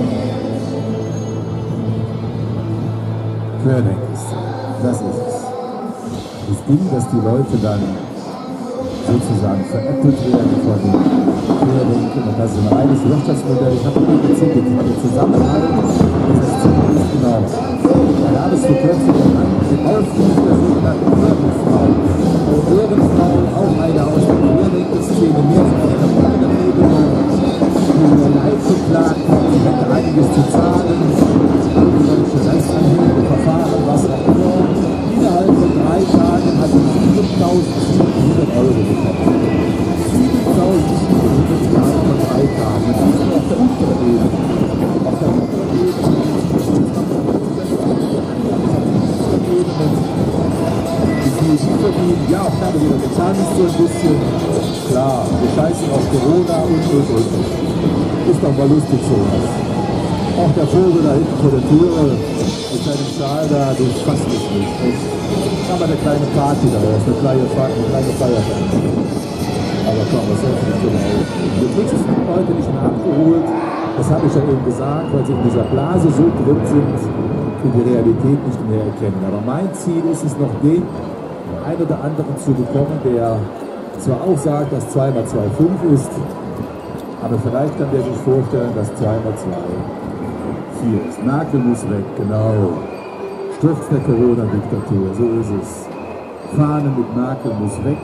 Querdenker. Das ist es. Das Ding, dass die Leute dann sozusagen veräppelt werden von den Querdenkern. Und das ist ein reines Wirtschaftsmodell. Ich habe mir gezielt, die Zusammenhalt ist ziemlich genau. Weil alles so plötzlich an den Aufruf der sogenannten Ehrenfrauen. Und Ehrenfrauen, auch eine aus der Querdenker-Szene, mehr von einer kleinen Ebene, die nur Leid geklagt haben, die hätte einiges zu zahlen. Rechtsanwendende Verfahren, was auch immer. Innerhalb von 3 Tagen hat er 7.700 Euro bekommen. 7.700 innerhalb von 3 Tagen. Das ist auf der unteren Ebene. Auf der unteren Ebene. Die verdienen, ja, auch da haben wir getanzt so ein bisschen. Klar, wir scheißen auf Corona und. Ist doch mal lustig sowas. Auch der Vogel da hinten vor der Tür mit seinem Schal da, den fasst mich nicht. Das war aber eine kleine Party da, das ist eine kleine Feierfahrt. Aber komm, was soll das denn? Die Tricks sind heute nicht mehr abgeholt, das habe ich ja eben gesagt, weil sie in dieser Blase so drin sind, die die Realität nicht mehr erkennen. Aber mein Ziel ist es noch, den einen oder anderen zu bekommen, der zwar auch sagt, dass 2 mal 2 5 ist, aber vielleicht kann der sich vorstellen, dass 2 mal 2 ist. Merkel muss weg, genau. Sturz der Corona-Diktatur, so ist es. Fahne mit Merkel muss weg.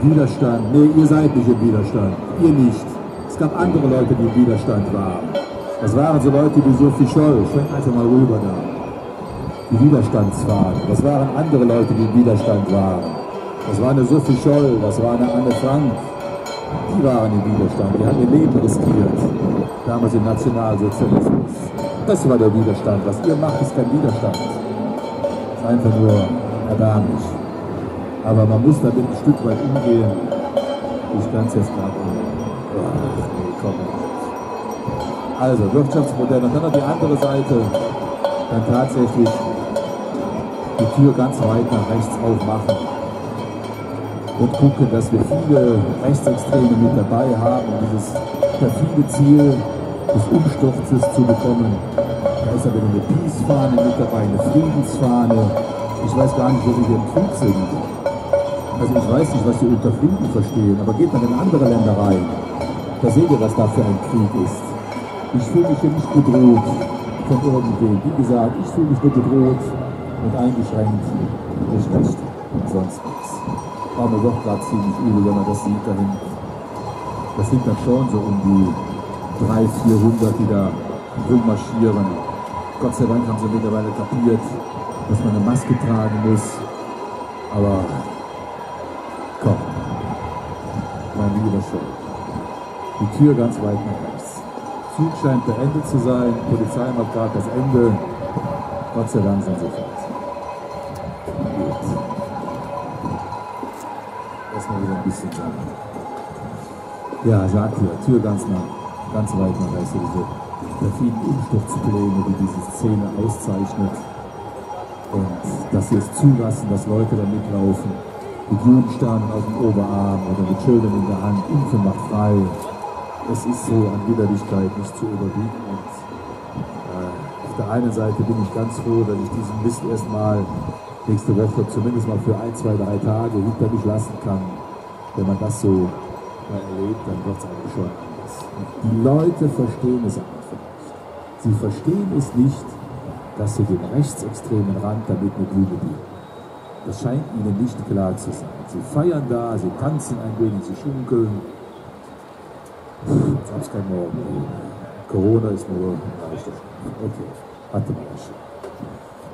Widerstand, nee, ihr seid nicht im Widerstand, ihr nicht. Es gab andere Leute, die im Widerstand waren. Das waren so Leute wie Sophie Scholl, schwenk einfach mal rüber da. Die Widerstandsfahne, das waren andere Leute, die im Widerstand waren. Das war eine Sophie Scholl, das war eine Anne Frank, Die waren im Widerstand, die haben ihr Leben riskiert, damals im Nationalsozialismus. Das war der Widerstand, was ihr macht, ist kein Widerstand. Das ist einfach nur erbärmlich. Aber man muss damit ein Stück weit umgehen. Ich kann es jetzt gerade nicht. Also, Wirtschaftsmodell. Und dann noch die andere Seite. Dann tatsächlich die Tür ganz weit nach rechts aufmachen und gucken, dass wir viele Rechtsextreme mit dabei haben, um dieses perfide Ziel des Umsturzes zu bekommen. Da ist aber eine Peace-Fahne mit dabei, eine Friedensfahne. Ich weiß gar nicht, wo wir hier im Krieg sind. Also ich weiß nicht, was wir unter Frieden verstehen, aber geht man in andere Länder rein, da seht ihr, was da für ein Krieg ist. Ich fühle mich hier nicht bedroht von irgendwem. Wie gesagt, ich fühle mich nur bedroht und eingeschränkt durch Recht und sonst nichts. Aber man wird gerade ziemlich übel, wenn man das sieht dahin. Das sind dann schon so um die 300, 400, die da rummarschieren. Gott sei Dank haben sie mittlerweile kapiert, dass man eine Maske tragen muss. Aber komm, mein lieber Schön. Die Tür ganz weit nach rechts. Zug scheint beendet zu sein, die Polizei macht gerade das Ende. Gott sei Dank sind sie fertig. Erstmal wieder ein bisschen lang. Ja, sagt ihr, Tür ganz nah, ganz weit nach rechts. Diese perfiden Umsturzpläne, die diese Szene auszeichnet. Und dass sie es zulassen, dass Leute da mitlaufen, mit Judensternen auf dem Oberarm oder mit Schildern in der Hand, Impfen macht frei. Es ist so an Widerlichkeit nicht zu überbieten. Und, auf der einen Seite bin ich ganz froh, dass ich diesen Mist erstmal nächste Woche zumindest mal für 1, 2, 3 Tage hinter mich lassen kann. Wenn man das so erlebt, dann wird es eigentlich schon anders. Die Leute verstehen es einfach nicht. Sie verstehen es nicht, dass sie den rechtsextremen Rand damit eine Bühne bieten. Das scheint ihnen nicht klar zu sein. Sie feiern da, sie tanzen ein wenig, sie schunkeln. Jetzt hab's kein Morgen. Corona ist nur ein leichter Schub. Okay, hatte man das schon.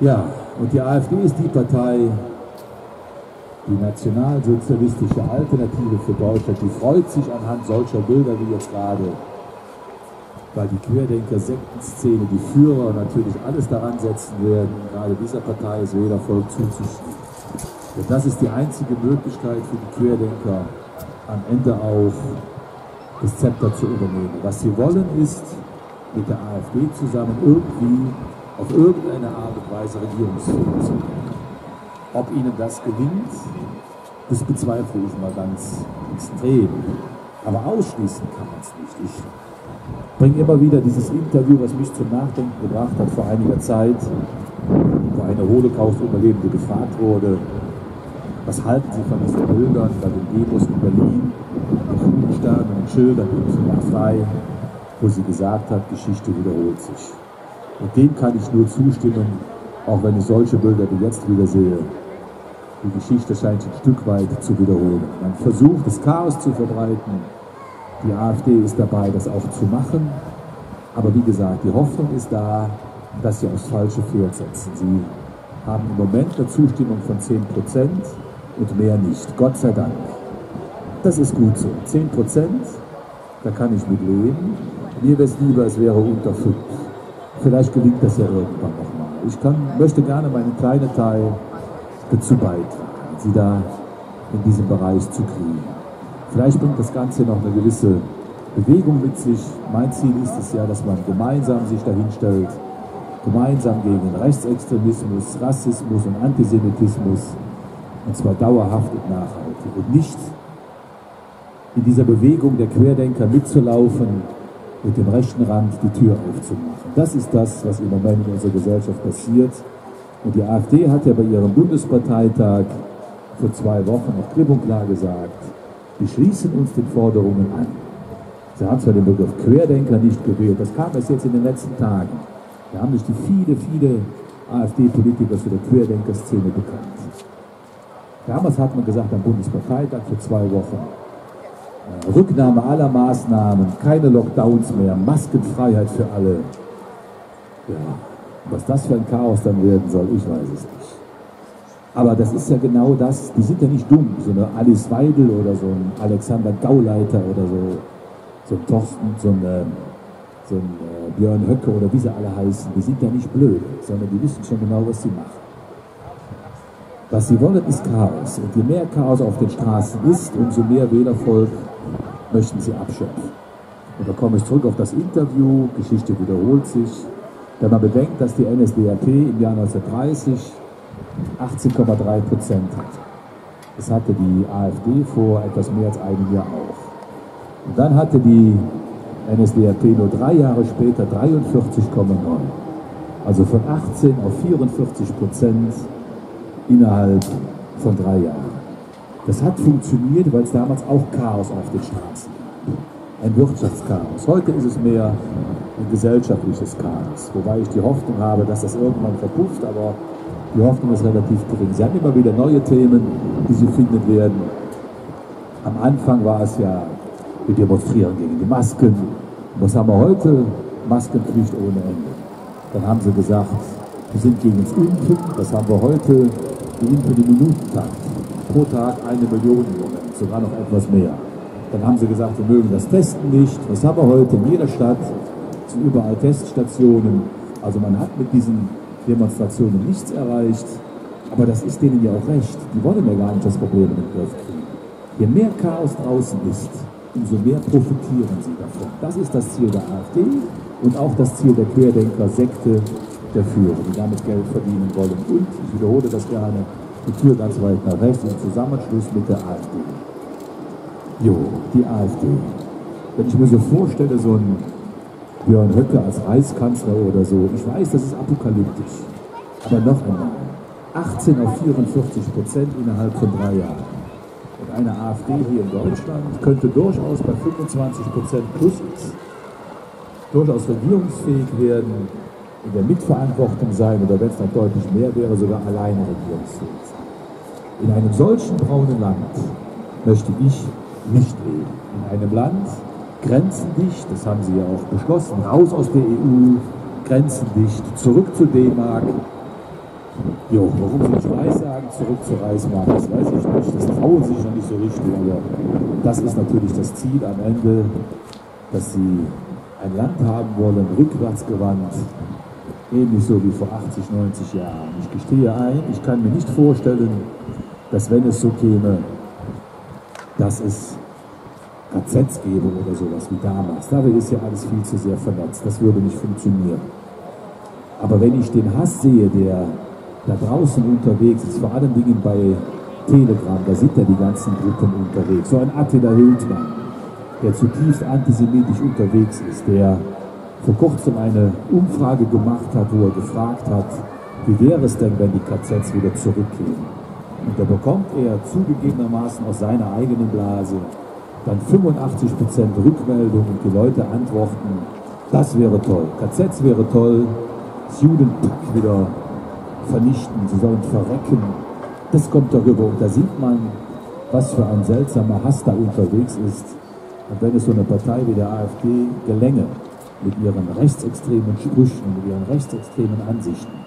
Ja, und die AfD ist die Partei, die nationalsozialistische Alternative für Deutschland, die freut sich anhand solcher Bilder wie jetzt gerade, weil die Querdenker-Sektenszene, die Führer natürlich alles daran setzen werden, gerade dieser Partei ist weder Volk zuzustimmen. Denn das ist die einzige Möglichkeit für die Querdenker, am Ende auch das Zepter zu übernehmen. Was sie wollen ist, mit der AfD zusammen irgendwie auf irgendeine Art und Weise Regierungsführer zu werden. Ob ihnen das gelingt, das bezweifle ich mal ganz extrem. Aber ausschließen kann man es nicht. Ich bringe immer wieder dieses Interview, was mich zum Nachdenken gebracht hat vor einiger Zeit, wo eine Holocaust-Überlebende gefragt wurde, was halten Sie von diesen Bildern bei den Demos in Berlin, mit Judensternen und Schildern, und frei, wo sie gesagt hat, Geschichte wiederholt sich. Und dem kann ich nur zustimmen, auch wenn ich solche Bilder wie jetzt wieder sehe. Die Geschichte scheint ein Stück weit zu wiederholen. Man versucht, das Chaos zu verbreiten. Die AfD ist dabei, das auch zu machen. Aber wie gesagt, die Hoffnung ist da, dass sie aufs falsche Pferd setzen. Sie haben im Moment eine Zustimmung von 10% und mehr nicht. Gott sei Dank. Das ist gut so. 10%, da kann ich mit leben. Mir wäre es lieber, es wäre unter 5. Vielleicht gelingt das ja irgendwann nochmal. Ich möchte gerne meinen kleinen Teil dazu beitragen, sie da in diesem Bereich zu kriegen. Vielleicht bringt das Ganze noch eine gewisse Bewegung mit sich. Mein Ziel ist es ja, dass man gemeinsam sich dahinstellt, gemeinsam gegen Rechtsextremismus, Rassismus und Antisemitismus, und zwar dauerhaft und nachhaltig. Und nicht in dieser Bewegung der Querdenker mitzulaufen, mit dem rechten Rand die Tür aufzumachen. Das ist das, was im Moment in unserer Gesellschaft passiert. Und die AfD hat ja bei ihrem Bundesparteitag vor 2 Wochen noch klipp und klar gesagt, wir schließen uns den Forderungen an. Sie haben zwar den Begriff Querdenker nicht gewählt, das kam erst jetzt in den letzten Tagen. Da haben sich die viele AfD-Politiker zu der Querdenker-Szene bekannt. Damals hat man gesagt am Bundesparteitag vor 2 Wochen, Rücknahme aller Maßnahmen, keine Lockdowns mehr, Maskenfreiheit für alle. Ja, was das für ein Chaos dann werden soll, ich weiß es nicht. Aber das ist ja genau das, die sind ja nicht dumm, so eine Alice Weidel oder so ein Alexander Gauleiter oder so ein Thorsten, so ein Björn Höcke oder wie sie alle heißen, die sind ja nicht blöd, sondern die wissen schon genau, was sie machen. Was sie wollen, ist Chaos. Und je mehr Chaos auf den Straßen ist, umso mehr Wählervolk möchten sie abschöpfen. Und da komme ich zurück auf das Interview, Geschichte wiederholt sich. Wenn man bedenkt, dass die NSDAP im Jahr 1930 18,3% hatte. Das hatte die AfD vor etwas mehr als einem Jahr auch. Und dann hatte die NSDAP nur 3 Jahre später 43,9. Also von 18 auf 44% innerhalb von 3 Jahren. Das hat funktioniert, weil es damals auch Chaos auf den Straßen gab. Ein Wirtschaftschaos. Heute ist es mehr ein gesellschaftliches Chaos. Wobei ich die Hoffnung habe, dass das irgendwann verpufft, aber die Hoffnung ist relativ gering. Sie haben immer wieder neue Themen, die sie finden werden. Am Anfang war es ja, wir demonstrieren gegen die Masken. Was haben wir heute? Maskenpflicht ohne Ende. Dann haben sie gesagt, wir sind gegen das Impfen. Das haben wir heute. Wir impfen die Minutentakt. Pro Tag 1 Million im Moment, sogar noch etwas mehr. Dann haben sie gesagt, wir mögen das Testen nicht. Was haben wir heute? In jeder Stadt sind überall Teststationen. Also man hat mit diesen Demonstrationen nichts erreicht, aber das ist denen ja auch recht. Die wollen ja gar nicht das Problem in den Griff kriegen. Je mehr Chaos draußen ist, umso mehr profitieren sie davon. Das ist das Ziel der AfD und auch das Ziel der Querdenker-Sekte der Führer, die damit Geld verdienen wollen. Und, ich wiederhole das gerne, die Tür ganz weit nach rechts im Zusammenschluss mit der AfD. Jo, die AfD. Wenn ich mir so vorstelle, so ein Björn Höcke als Reichskanzler oder so. Ich weiß, das ist apokalyptisch. Aber noch einmal, 18 auf 44% innerhalb von 3 Jahren. Und eine AfD hier in Deutschland könnte durchaus bei 25% plus durchaus regierungsfähig werden, in der Mitverantwortung sein oder wenn es noch deutlich mehr wäre, sogar alleine regierungsfähig sein. In einem solchen braunen Land möchte ich nicht leben. In einem Land, grenzendicht, das haben sie ja auch beschlossen, raus aus der EU, grenzendicht, zurück zu D-Mark. Jo, warum soll ich Reis sagen, zurück zur Reichsmark, das weiß ich nicht, das trauen sie sich noch nicht so richtig, aber das ist natürlich das Ziel am Ende, dass sie ein Land haben wollen, rückwärtsgewandt, ähnlich so wie vor 80, 90 Jahren. Ich gestehe ein, ich kann mir nicht vorstellen, dass wenn es so käme, dass es KZs geben oder sowas wie damals. Dafür ist ja alles viel zu sehr vernetzt. Das würde nicht funktionieren. Aber wenn ich den Hass sehe, der da draußen unterwegs ist, vor allen Dingen bei Telegram, da sind ja die ganzen Gruppen unterwegs. So ein Attila Hildmann, der zutiefst antisemitisch unterwegs ist, der vor kurzem eine Umfrage gemacht hat, wo er gefragt hat, wie wäre es denn, wenn die KZs wieder zurückkehren? Und da bekommt er zugegebenermaßen aus seiner eigenen Blase dann 85% Rückmeldung und die Leute antworten, das wäre toll, KZs wäre toll, das Judenpack wieder vernichten, sie sollen verrecken, das kommt darüber und da sieht man, was für ein seltsamer Hass da unterwegs ist. Und wenn es so eine Partei wie der AfD gelänge, mit ihren rechtsextremen Sprüchen, mit ihren rechtsextremen Ansichten,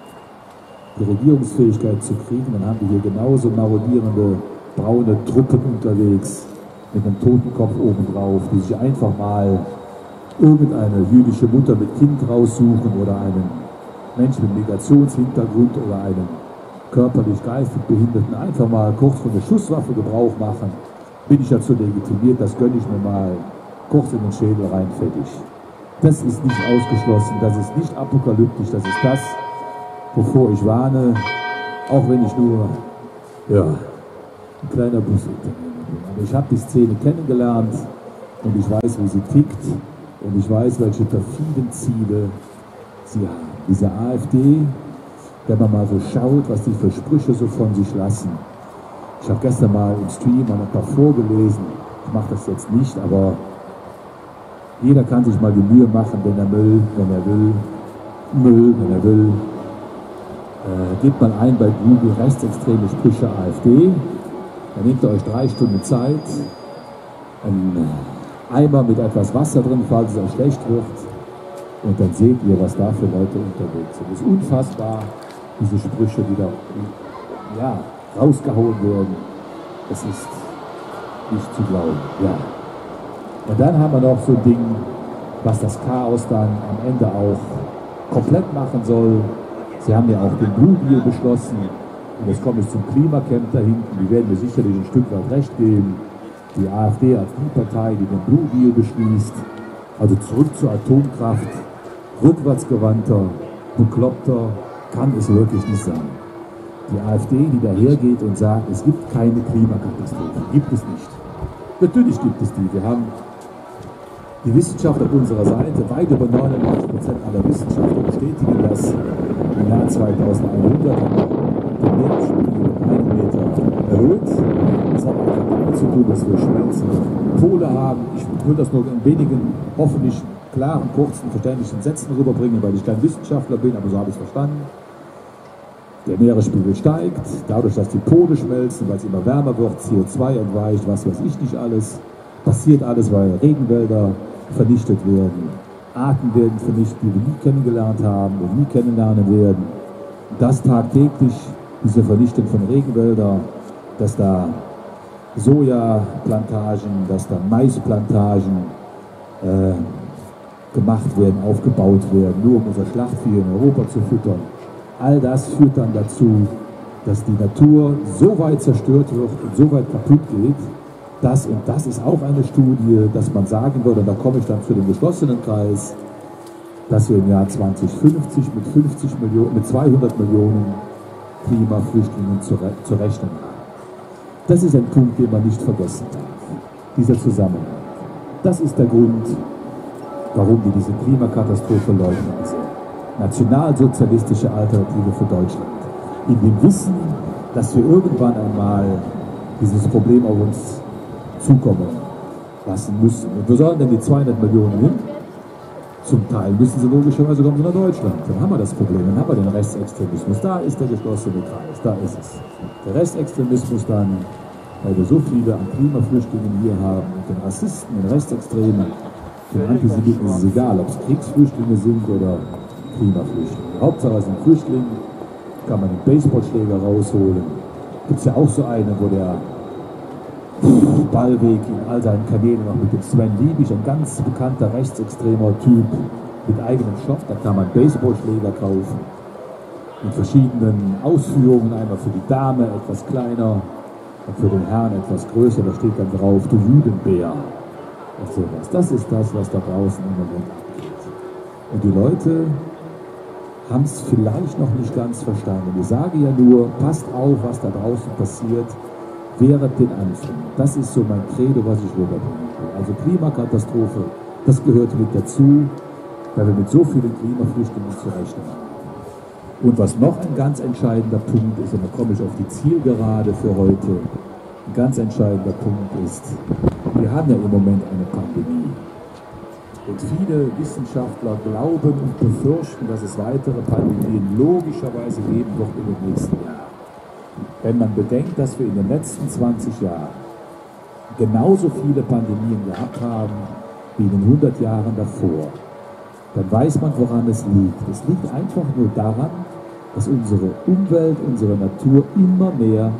die Regierungsfähigkeit zu kriegen, dann haben wir hier genauso marodierende, braune Truppen unterwegs, mit einem Totenkopf obendrauf, die sich einfach mal irgendeine jüdische Mutter mit Kind raussuchen oder einen Menschen mit Migrationshintergrund oder einen körperlich-geistig Behinderten einfach mal kurz von der Schusswaffe Gebrauch machen. Bin ich dazu legitimiert, das gönne ich mir mal kurz in den Schädel rein, fertig. Das ist nicht ausgeschlossen, das ist nicht apokalyptisch, das ist das, wovor ich warne, auch wenn ich nur, ja, ein kleiner Busunternehmer. Aber ich habe die Szene kennengelernt und ich weiß, wie sie tickt und ich weiß, welche perfiden Ziele sie haben. Diese AfD, wenn man mal so schaut, was die für Sprüche so von sich lassen. Ich habe gestern mal im Stream ein paar vorgelesen, ich mache das jetzt nicht, aber jeder kann sich mal die Mühe machen, wenn er will. Gebt mal ein bei Google rechtsextreme Sprüche AfD. Dann nehmt ihr euch 3 Stunden Zeit, einen Eimer mit etwas Wasser drin, falls es euch schlecht wird. Und dann seht ihr, was da für Leute unterwegs sind. Es ist unfassbar, diese Sprüche, die da, ja, rausgehauen werden. Es ist nicht zu glauben, ja. Und dann haben wir noch so ein Ding, was das Chaos dann am Ende auch komplett machen soll. Sie haben ja auch den Blue Deal beschlossen. Und jetzt kommt es zum Klimacamp da hinten. Die werden mir sicherlich ein Stück weit recht geben. Die AfD als die Partei, die den Blue Deal beschließt. Also zurück zur Atomkraft. Rückwärtsgewandter, bekloppter kann es wirklich nicht sein. Die AfD, die dahergeht und sagt, es gibt keine Klimakatastrophe. Gibt es nicht. Natürlich gibt es die. Wir haben die Wissenschaft auf unserer Seite. Weit über 99% aller Wissenschaftler bestätigen das. Im Jahr 2100 haben wir den Meeresspiegel um 1 Meter erhöht. Das hat auch damit zu tun, dass wir schmelzende Pole haben. Ich würde das nur in wenigen, hoffentlich klaren, kurzen, verständlichen Sätzen rüberbringen, weil ich kein Wissenschaftler bin, aber so habe ich es verstanden. Der Meeresspiegel steigt, dadurch, dass die Pole schmelzen, weil es immer wärmer wird, CO2 entweicht, was weiß ich nicht alles. Passiert alles, weil Regenwälder vernichtet werden, Arten werden vernichtet, die wir nie kennengelernt haben und nie kennenlernen werden. Das tagtäglich, diese Vernichtung von Regenwäldern, dass da Sojaplantagen, dass da Maisplantagen gemacht werden, aufgebaut werden, nur um unser Schlachtvieh in Europa zu füttern. All das führt dann dazu, dass die Natur so weit zerstört wird und so weit kaputt geht, dass, und das ist auch eine Studie, dass man sagen würde, und da komme ich dann für den geschlossenen Kreis, dass wir im Jahr 2050 mit 200 Millionen Klimaflüchtlingen zu rechnen haben. Das ist ein Punkt, den man nicht vergessen darf, dieser Zusammenhang. Das ist der Grund, warum wir diese Klimakatastrophe leugnen. Also nationalsozialistische Alternative für Deutschland. In dem Wissen, dass wir irgendwann einmal dieses Problem auf uns zukommen lassen müssen. Und wo sollen denn die 200 Millionen hin? Zum Teil müssen sie logischerweise kommen nach Deutschland. Dann haben wir das Problem, dann haben wir den Rechtsextremismus. Da ist der geschlossene Kreis, da ist es. Der Rechtsextremismus dann, weil wir so viele an Klimaflüchtlingen hier haben, und den Rassisten, den Rechtsextremen, den Antisemiten ist es egal, ob es Kriegsflüchtlinge sind oder Klimaflüchtlinge. Hauptsache es sind Flüchtlinge, kann man den Baseballschläger rausholen. Gibt es ja auch so eine, wo der Ballweg in all seinen Kanälen noch mit dem Sven Liebig, ein ganz bekannter rechtsextremer Typ mit eigenem Shop, da kann man Baseballschläger kaufen, mit verschiedenen Ausführungen, einmal für die Dame etwas kleiner und für den Herrn etwas größer, da steht dann drauf, du Judenbär und sowas. Das ist das, was da draußen im Moment abgeht. Und die Leute haben es vielleicht noch nicht ganz verstanden. Ich sage ja nur, passt auf, was da draußen passiert, während den Anfängen. Das ist so mein Credo, was ich rüberbringen will. Also Klimakatastrophe, das gehört mit dazu, weil wir mit so vielen Klimaflüchtlingen zu rechnen haben. Und was noch ein ganz entscheidender Punkt ist, und da komme ich auf die Zielgerade für heute, ein ganz entscheidender Punkt ist, wir haben ja im Moment eine Pandemie. Und viele Wissenschaftler glauben und befürchten, dass es weitere Pandemien logischerweise geben wird in den nächsten Jahren. Wenn man bedenkt, dass wir in den letzten 20 Jahren genauso viele Pandemien gehabt haben, wie in den 100 Jahren davor, dann weiß man, woran es liegt. Es liegt einfach nur daran, dass unsere Umwelt, unsere Natur immer mehr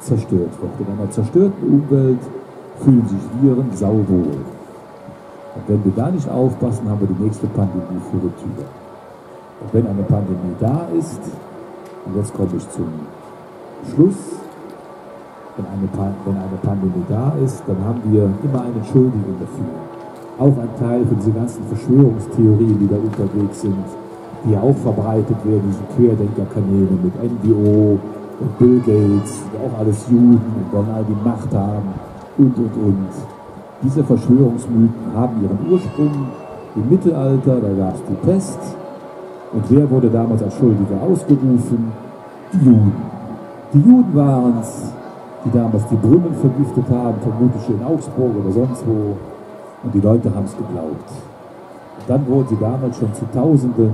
zerstört wird. In einer zerstörten Umwelt fühlen sich Viren sauwohl. Und wenn wir da nicht aufpassen, haben wir die nächste Pandemie vor der Tür. Und wenn eine Pandemie da ist, und jetzt komme ich zum Schluss, wenn eine Pandemie da ist, dann haben wir immer einen Schuldigen dafür. Auch ein Teil von diesen ganzen Verschwörungstheorien, die da unterwegs sind, die ja auch verbreitet werden, diese Querdenkerkanäle mit NGO und Bill Gates, die auch alles Juden und wollen all die Macht haben und. Diese Verschwörungsmythen haben ihren Ursprung im Mittelalter, da gab es die Pest. Und wer wurde damals als Schuldiger ausgerufen? Die Juden. Die Juden waren es, die damals die Brunnen vergiftet haben, vermutlich in Augsburg oder sonst wo. Und die Leute haben es geglaubt. Und dann wurden sie damals schon zu Tausenden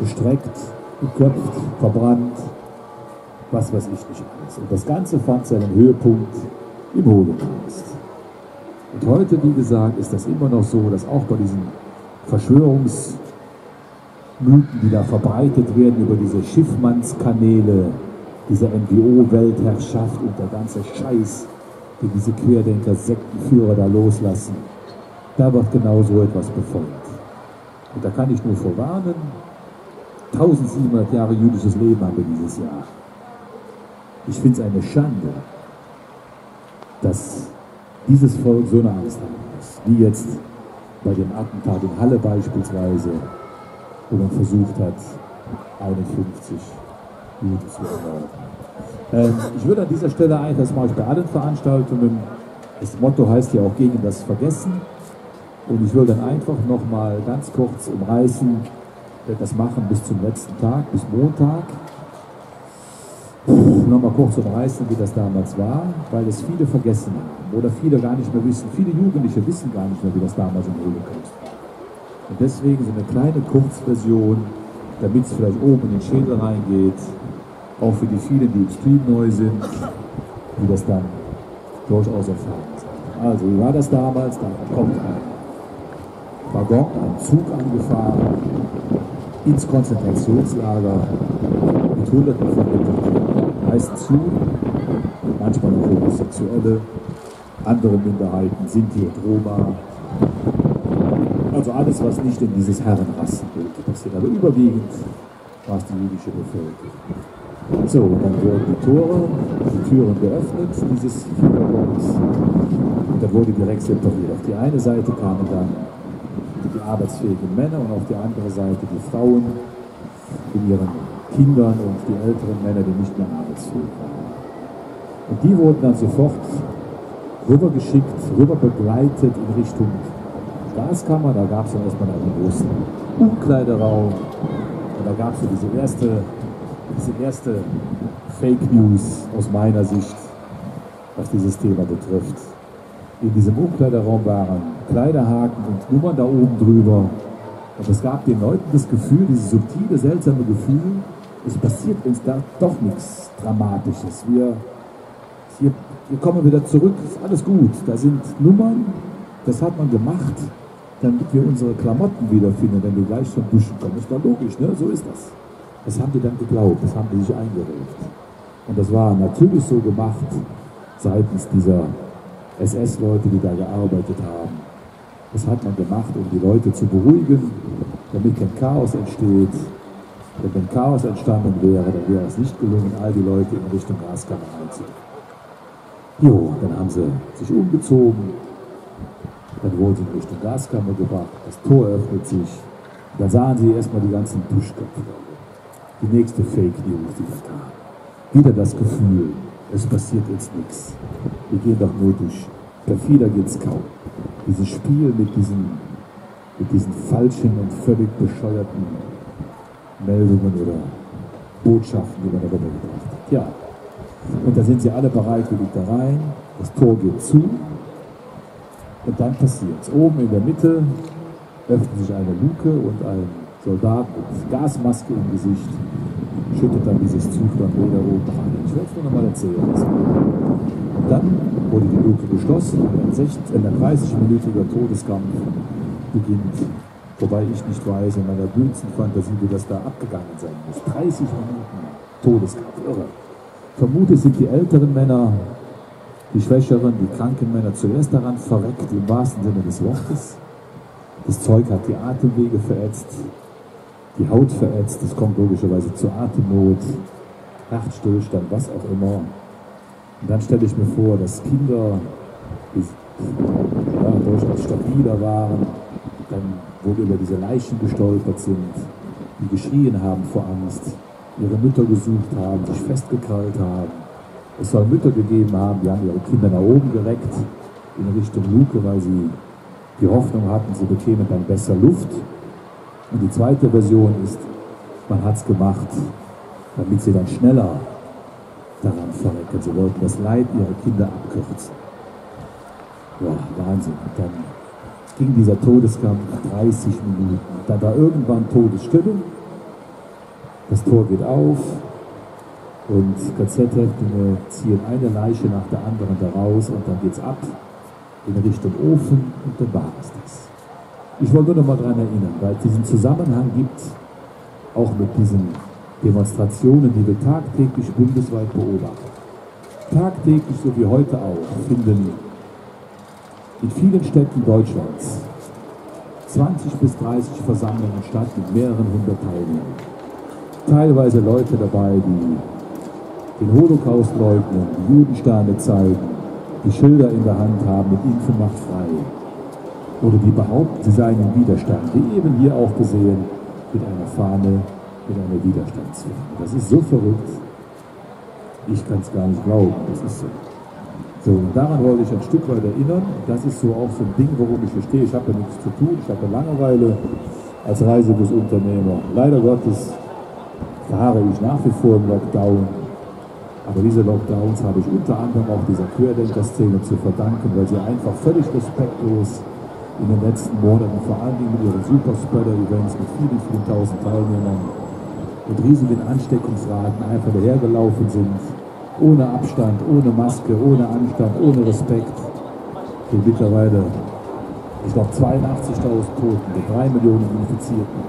gestreckt, geköpft, verbrannt, was weiß ich nicht alles. Und das Ganze fand seinen Höhepunkt im Holocaust. Und heute, wie gesagt, ist das immer noch so, dass auch bei diesen Verschwörungsmythen, die da verbreitet werden über diese Schiffmannskanäle, diese NGO-Weltherrschaft und der ganze Scheiß, den diese Querdenker, Sektenführer da loslassen, da wird genau so etwas befolgt. Und da kann ich nur vorwarnen, 1700 Jahre jüdisches Leben haben wir dieses Jahr. Ich finde es eine Schande, dass dieses Volk so eine Angst haben muss, wie jetzt bei dem Attentat in Halle beispielsweise, wo man versucht hat, 51 Juden zu ermorden. Ich würde an dieser Stelle ein, das mache ich bei allen Veranstaltungen, das Motto heißt ja auch Gegen das Vergessen, und ich will dann einfach nochmal ganz kurz umreißen, werde das machen bis zum letzten Tag, bis Montag, nochmal kurz umreißen, wie das damals war, weil es viele vergessen haben oder viele gar nicht mehr wissen, viele Jugendliche wissen gar nicht mehr, wie das damals im Holocaust war. Und deswegen so eine kleine Kurzversion, damit es vielleicht oben in den Schädel reingeht, auch für die vielen, die im Stream neu sind, die das dann durchaus erfahren sind. Also, wie war das damals? Da kommt ein Waggon, ein Zug angefahren, ins Konzentrationslager mit Hunderten von Gefangenen, meistens Juden, manchmal auch Homosexuelle, andere Minderheiten, Sinti und Roma. Also alles, was nicht in dieses Herrenrassenbild passiert, aber überwiegend war es die jüdische Bevölkerung. So, und dann wurden die Tore, die Türen geöffnet, dieses Führerbox, und da wurde direkt separiert. Auf die eine Seite kamen dann die arbeitsfähigen Männer und auf die andere Seite die Frauen mit ihren Kindern und die älteren Männer, die nicht mehr arbeitsfähig waren. Und die wurden dann sofort rübergeschickt, rüber begleitet in Richtung Gaskammer, da gab es dann erstmal einen großen Umkleideraum und da gab es so diese erste Fake News aus meiner Sicht, was dieses Thema betrifft. In diesem Umkleideraum waren Kleiderhaken und Nummern da oben drüber und es gab den Leuten das Gefühl, dieses subtile, seltsame Gefühl, es passiert uns da doch nichts Dramatisches. Wir kommen wieder zurück, ist alles gut, da sind Nummern. Das hat man gemacht, damit wir unsere Klamotten wiederfinden, wenn wir gleich zum Duschen kommen. Ist doch logisch, ne? So ist das. Das haben die dann geglaubt, das haben die sich eingeredet. Und das war natürlich so gemacht seitens dieser SS-Leute, die da gearbeitet haben. Das hat man gemacht, um die Leute zu beruhigen, damit kein Chaos entsteht. Denn wenn Chaos entstanden wäre, dann wäre es nicht gelungen, all die Leute in Richtung Gaskammer einzubringen. Jo, dann haben sie sich umgezogen. Dann wurde in Richtung Gaskammer gebracht, das Tor öffnet sich. Dann sahen sie erstmal die ganzen Duschköpfe. Die nächste Fake News, die da kam. Wieder das Gefühl, es passiert jetzt nichts. Wir gehen doch nur durch. Perfider geht's kaum. Dieses Spiel mit diesen falschen und völlig bescheuerten Meldungen oder Botschaften, die man darüber gebracht hat. Ja. Und da sind sie alle bereitwillig da rein. Das Tor geht zu. Und dann passiert es. Oben in der Mitte öffnet sich eine Luke und ein Soldat mit Gasmaske im Gesicht schüttet dann dieses Zugdampel da oben rein. Ich werde es nur nochmal erzählen lassen. Und dann wurde die Luke geschlossen und ein 30-minütiger Todeskampf beginnt. Wobei ich nicht weiß, in meiner blühendsten Fantasie, wie das da abgegangen sein muss. 30 Minuten Todeskampf, irre. Vermutlich sind die älteren Männer, die Schwächeren, die kranken Männer zuerst daran verreckt, im wahrsten Sinne des Wortes. Das Zeug hat die Atemwege verätzt, die Haut verätzt, das kommt logischerweise zur Atemnot, Herzstillstand, was auch immer. Und dann stelle ich mir vor, dass Kinder, die ja, durchaus stabiler waren, dann wohl über diese Leichen gestolpert sind, die geschrien haben vor Angst, ihre Mütter gesucht haben, sich festgekrallt haben. Es soll Mütter gegeben haben, die haben ihre Kinder nach oben gereckt, in Richtung Luke, weil sie die Hoffnung hatten, sie bekämen dann besser Luft. Und die zweite Version ist, man hat es gemacht, damit sie dann schneller daran verrecken. Sie wollten das Leid ihrer Kinder abkürzen. Ja, Wahnsinn. Und dann ging dieser Todeskampf 30 Minuten. Und dann war irgendwann Todesstille. Das Tor geht auf. Und KZ-Häftlinge ziehen eine Leiche nach der anderen da raus und dann geht's ab in Richtung Ofen und dann war es das. Ich wollte nur noch mal daran erinnern, weil es diesen Zusammenhang gibt, auch mit diesem Demonstrationen, die wir tagtäglich bundesweit beobachten. Tagtäglich, so wie heute auch, finden in vielen Städten Deutschlands 20 bis 30 Versammlungen statt mit mehreren hundert Teilnehmern. Teilweise Leute dabei, die den Holocaust leugnen, die Judensterne zeigen, die Schilder in der Hand haben mit Impfen macht frei. Oder die behaupten, sie seien im Widerstand, wie eben hier auch gesehen, mit einer Fahne, mit einer Widerstandsfahne. Das ist so verrückt, ich kann es gar nicht glauben, das ist so. So, und daran wollte ich ein Stück weit erinnern, das ist so auch so ein Ding, worum ich verstehe, ich habe ja nichts zu tun, ich habe Langeweile als Reisebusunternehmer. Leider Gottes fahre ich nach wie vor im Lockdown, aber diese Lockdowns habe ich unter anderem auch dieser Querdenker-Szene zu verdanken, weil sie einfach völlig respektlos in den letzten Monaten, vor allen Dingen mit ihren Superspreader-Events mit vielen, vielen tausend Teilnehmern, mit riesigen Ansteckungsraten einfach dahergelaufen sind, ohne Abstand, ohne Maske, ohne Anstand, ohne Respekt. Für mittlerweile, ich glaube, 82.000 Toten, mit 3 Millionen Infizierten.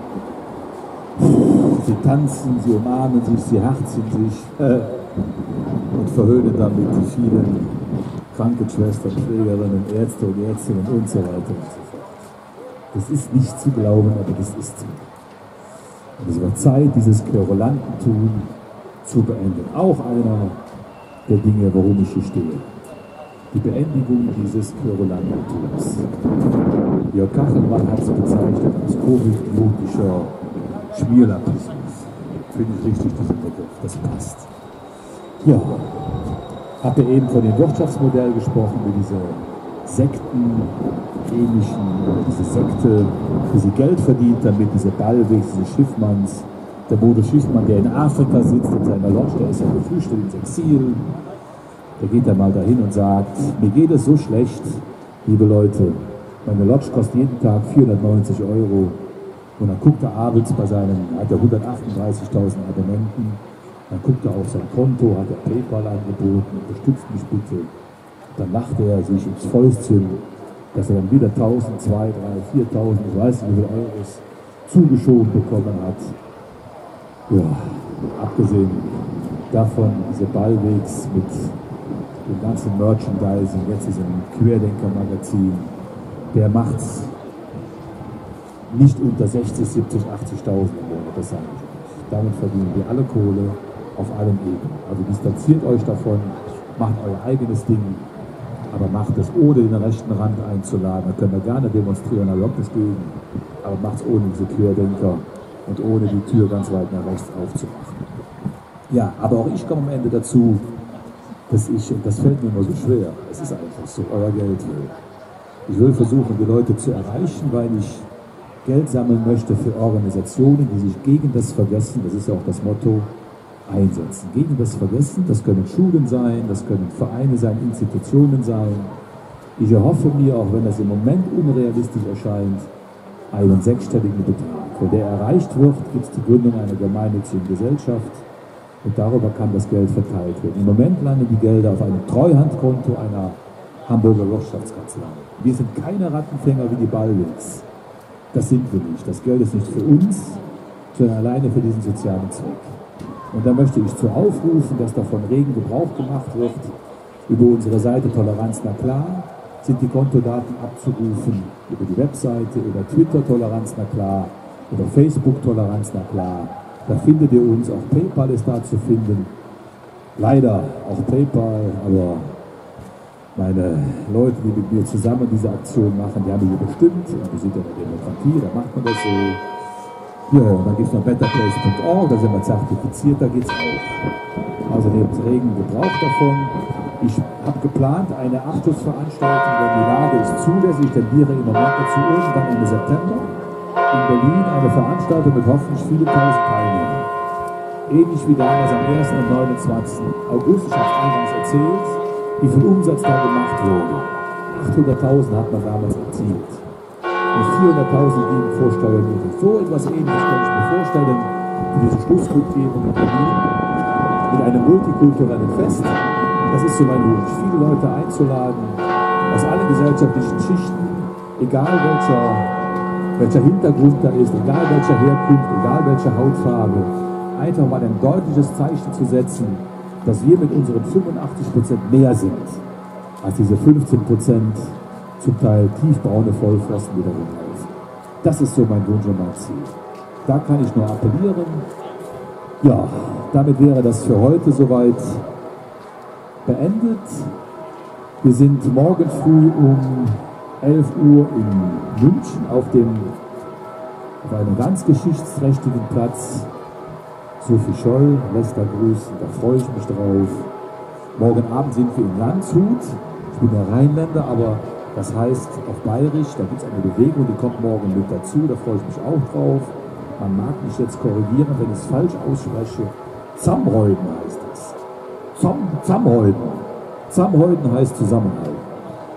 Sie tanzen, sie umarmen sich, sie herzen sich und verhöhnen damit die vielen Krankenschwestern, Pflegerinnen, Ärzte und Ärztinnen und so weiter und so fort. Das ist nicht zu glauben, aber das ist so. Und es war Zeit, dieses Querulantentum zu beenden. Auch einer der Dinge, warum ich hier stehe. Die Beendigung dieses Querulantentums. Jörg Kachelmann hat es bezeichnet als covid-idiotischer Schmierlappismus. Finde ich richtig, diesen Begriff. Das passt. Ja. Habe eben von dem Wirtschaftsmodell gesprochen, wie diese Sekte, wie sie Geld verdient, damit diese Ballwegs, diese Schiffmanns, der Bodo Schiffmann, der in Afrika sitzt, in seiner Lodge, der ist ja geflüchtet ins Exil, der geht dann mal dahin und sagt, mir geht es so schlecht, liebe Leute, meine Lodge kostet jeden Tag 490 €, und dann guckt er abends bei seinem, hat er 138.000 Abonnenten, dann guckt er auf sein Konto, hat er PayPal angeboten, unterstützt mich bitte. Dann lacht er sich ins Fäustchen, dass er dann wieder 1000, 2, 3, 4000, ich weiß nicht wie viele Euros zugeschoben bekommen hat. Ja, abgesehen davon, diese Ballwegs mit dem ganzen Merchandising, jetzt ist er ein Querdenker-Magazin, der macht's nicht unter 60, 70, 80.000 Euro, das sage ich euch. Damit verdienen wir alle Kohle. Auf allen Ebenen. Also distanziert euch davon, macht euer eigenes Ding, aber macht es ohne den rechten Rand einzuladen. Da können wir gerne demonstrieren, erlaubt es gegen, aber macht es ohne diese Querdenker und ohne die Tür ganz weit nach rechts aufzumachen. Ja, aber auch ich komme am Ende dazu, dass das fällt mir immer so schwer, es ist einfach so, euer Geld will. Ich will versuchen, die Leute zu erreichen, weil ich Geld sammeln möchte für Organisationen, die sich gegen das Vergessen, das ist ja auch das Motto, einsetzen. Gegen das Vergessen, das können Schulen sein, das können Vereine sein, Institutionen sein. Ich erhoffe mir, auch wenn das im Moment unrealistisch erscheint, einen sechsstelligen Betrag. Wenn der erreicht wird, gibt es die Gründung einer gemeinnützigen Gesellschaft und darüber kann das Geld verteilt werden. Im Moment landen die Gelder auf einem Treuhandkonto einer Hamburger Wirtschaftskanzlei. Wir sind keine Rattenfänger wie die Ballwitz. Das sind wir nicht. Das Geld ist nicht für uns, sondern alleine für diesen sozialen Zweck. Und da möchte ich zu aufrufen, dass davon regen Gebrauch gemacht wird. Über unsere Seite Toleranz na klar sind die Kontodaten abzurufen. Über die Webseite, über Twitter Toleranz na klar, über Facebook Toleranz na klar. Da findet ihr uns, auch PayPal ist da zu finden. Leider auch PayPal, aber meine Leute, die mit mir zusammen diese Aktion machen, die haben wir bestimmt. Und wir sind ja in der Demokratie, da macht man das so. Ja, und dann gibt es noch betterplace.org, da sind wir zertifiziert, da geht es auch. Also nehmt regen Gebrauch davon. Ich habe geplant, eine Abschlussveranstaltung, wenn die Lage ist zulässig, denn wir im Moment dazu irgendwann Ende September in Berlin eine Veranstaltung mit hoffentlich viele tausend Teilnehmern. Ähnlich wie damals am 1. und 29. August, ich habe es eingangs erzählt, wie viel Umsatz da gemacht wurde. 800.000 hat man damals erzielt. 400.000 liegen Vorsteuern. So etwas Ähnliches kann ich mir vorstellen, wie diese Schlussgrundgebung in Berlin mit einem multikulturellen Fest. Das ist so mein Wunsch, viele Leute einzuladen aus allen gesellschaftlichen Schichten, egal welcher Hintergrund da ist, egal welcher Herkunft, egal welcher Hautfarbe, einfach mal ein deutliches Zeichen zu setzen, dass wir mit unseren 85% mehr sind als diese 15% zum Teil tiefbraune Vollpfosten wieder rumlaufen. Das ist so mein Wunsch und mein Ziel. Da kann ich nur appellieren. Ja, damit wäre das für heute soweit beendet. Wir sind morgen früh um 11 Uhr in München auf einem ganz geschichtsträchtigen Platz. Sophie Scholl lässt da grüßen, da freue ich mich drauf. Morgen Abend sind wir in Landshut. Ich bin der Rheinländer, aber das heißt auf Bayerisch, da gibt es eine Bewegung, die kommt morgen mit dazu, da freue ich mich auch drauf. Man mag mich jetzt korrigieren, wenn ich es falsch ausspreche. Samreuden heißt es. Samreuden heißt Zusammenhalt.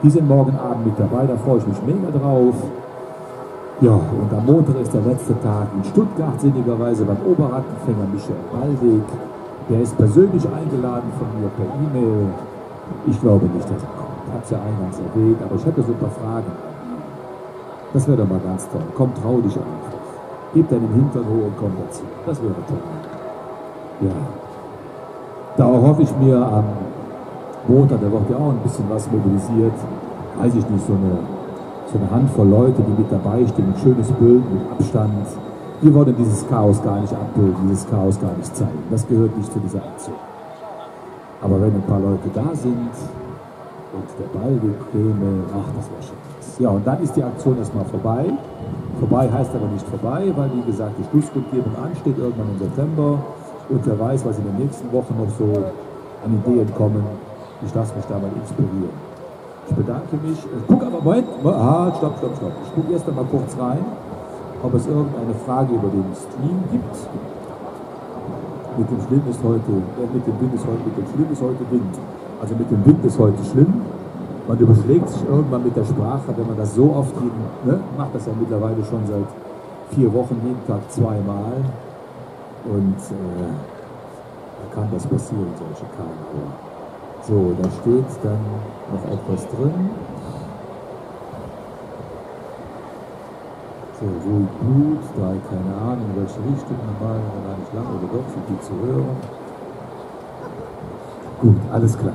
Die sind morgen Abend mit dabei, da freue ich mich mega drauf. Ja, und am Montag ist der letzte Tag in Stuttgart, sinnigerweise beim Oberrattenfänger Michael Ballweg. Der ist persönlich eingeladen von mir per E-Mail. Ich glaube nicht, dass er kommt. Ich habe es ja eingangs erwähnt, aber ich hätte so ein paar Fragen. Das wäre doch mal ganz toll. Komm, trau dich einfach. Gib deinen Hintern hoch und komm dazu. Das wäre toll. Ja. Da hoffe ich mir am Montag, da wird ja auch ein bisschen was mobilisiert. Weiß ich nicht, so eine Handvoll Leute, die mit dabei stehen, ein schönes Bild mit Abstand. Wir wollen dieses Chaos gar nicht abbilden, dieses Chaos gar nicht zeigen. Das gehört nicht zu dieser Aktion. Aber wenn ein paar Leute da sind und der Ballweg käme, ach, das wäre schön. Ja, und dann ist die Aktion erstmal vorbei. Vorbei heißt aber nicht vorbei, weil, wie gesagt, die Schlusskundgebung ansteht irgendwann im September. Und wer weiß, was in den nächsten Wochen noch so an Ideen kommen. Ich lasse mich da mal inspirieren. Ich bedanke mich. Guck aber, Moment. Ah, stopp. Ich gucke erst einmal kurz rein, ob es irgendeine Frage über den Stream gibt. Mit dem Wind ist heute Wind. Also mit dem Wind ist heute schlimm. Man überschlägt sich irgendwann mit der Sprache, wenn man das so oft macht das ja mittlerweile schon seit 4 Wochen jeden Tag 2-mal. Und da kann das passieren, solche Karten. So, da steht dann noch etwas drin. So, ruhig Blut, da keine Ahnung, in welche Richtung normal, gar nicht lang oder doch, für die zu hören. Gut, alles klar.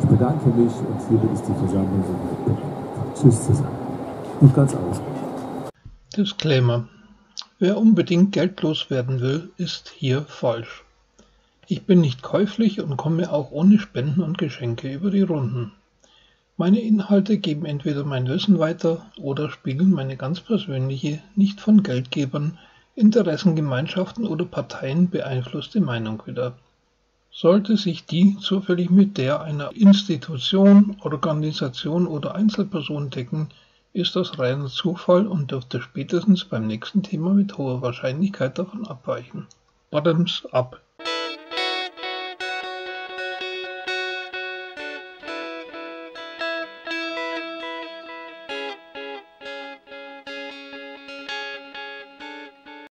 Ich bedanke mich und hiermit ist die Versammlung so weit. Tschüss zusammen. Und ganz aus. Disclaimer. Wer unbedingt geldlos werden will, ist hier falsch. Ich bin nicht käuflich und komme auch ohne Spenden und Geschenke über die Runden. Meine Inhalte geben entweder mein Wissen weiter oder spiegeln meine ganz persönliche, nicht von Geldgebern, Interessengemeinschaften oder Parteien beeinflusste Meinung wider. Sollte sich die zufällig mit der einer Institution, Organisation oder Einzelperson decken, ist das reiner Zufall und dürfte spätestens beim nächsten Thema mit hoher Wahrscheinlichkeit davon abweichen. Bottoms up.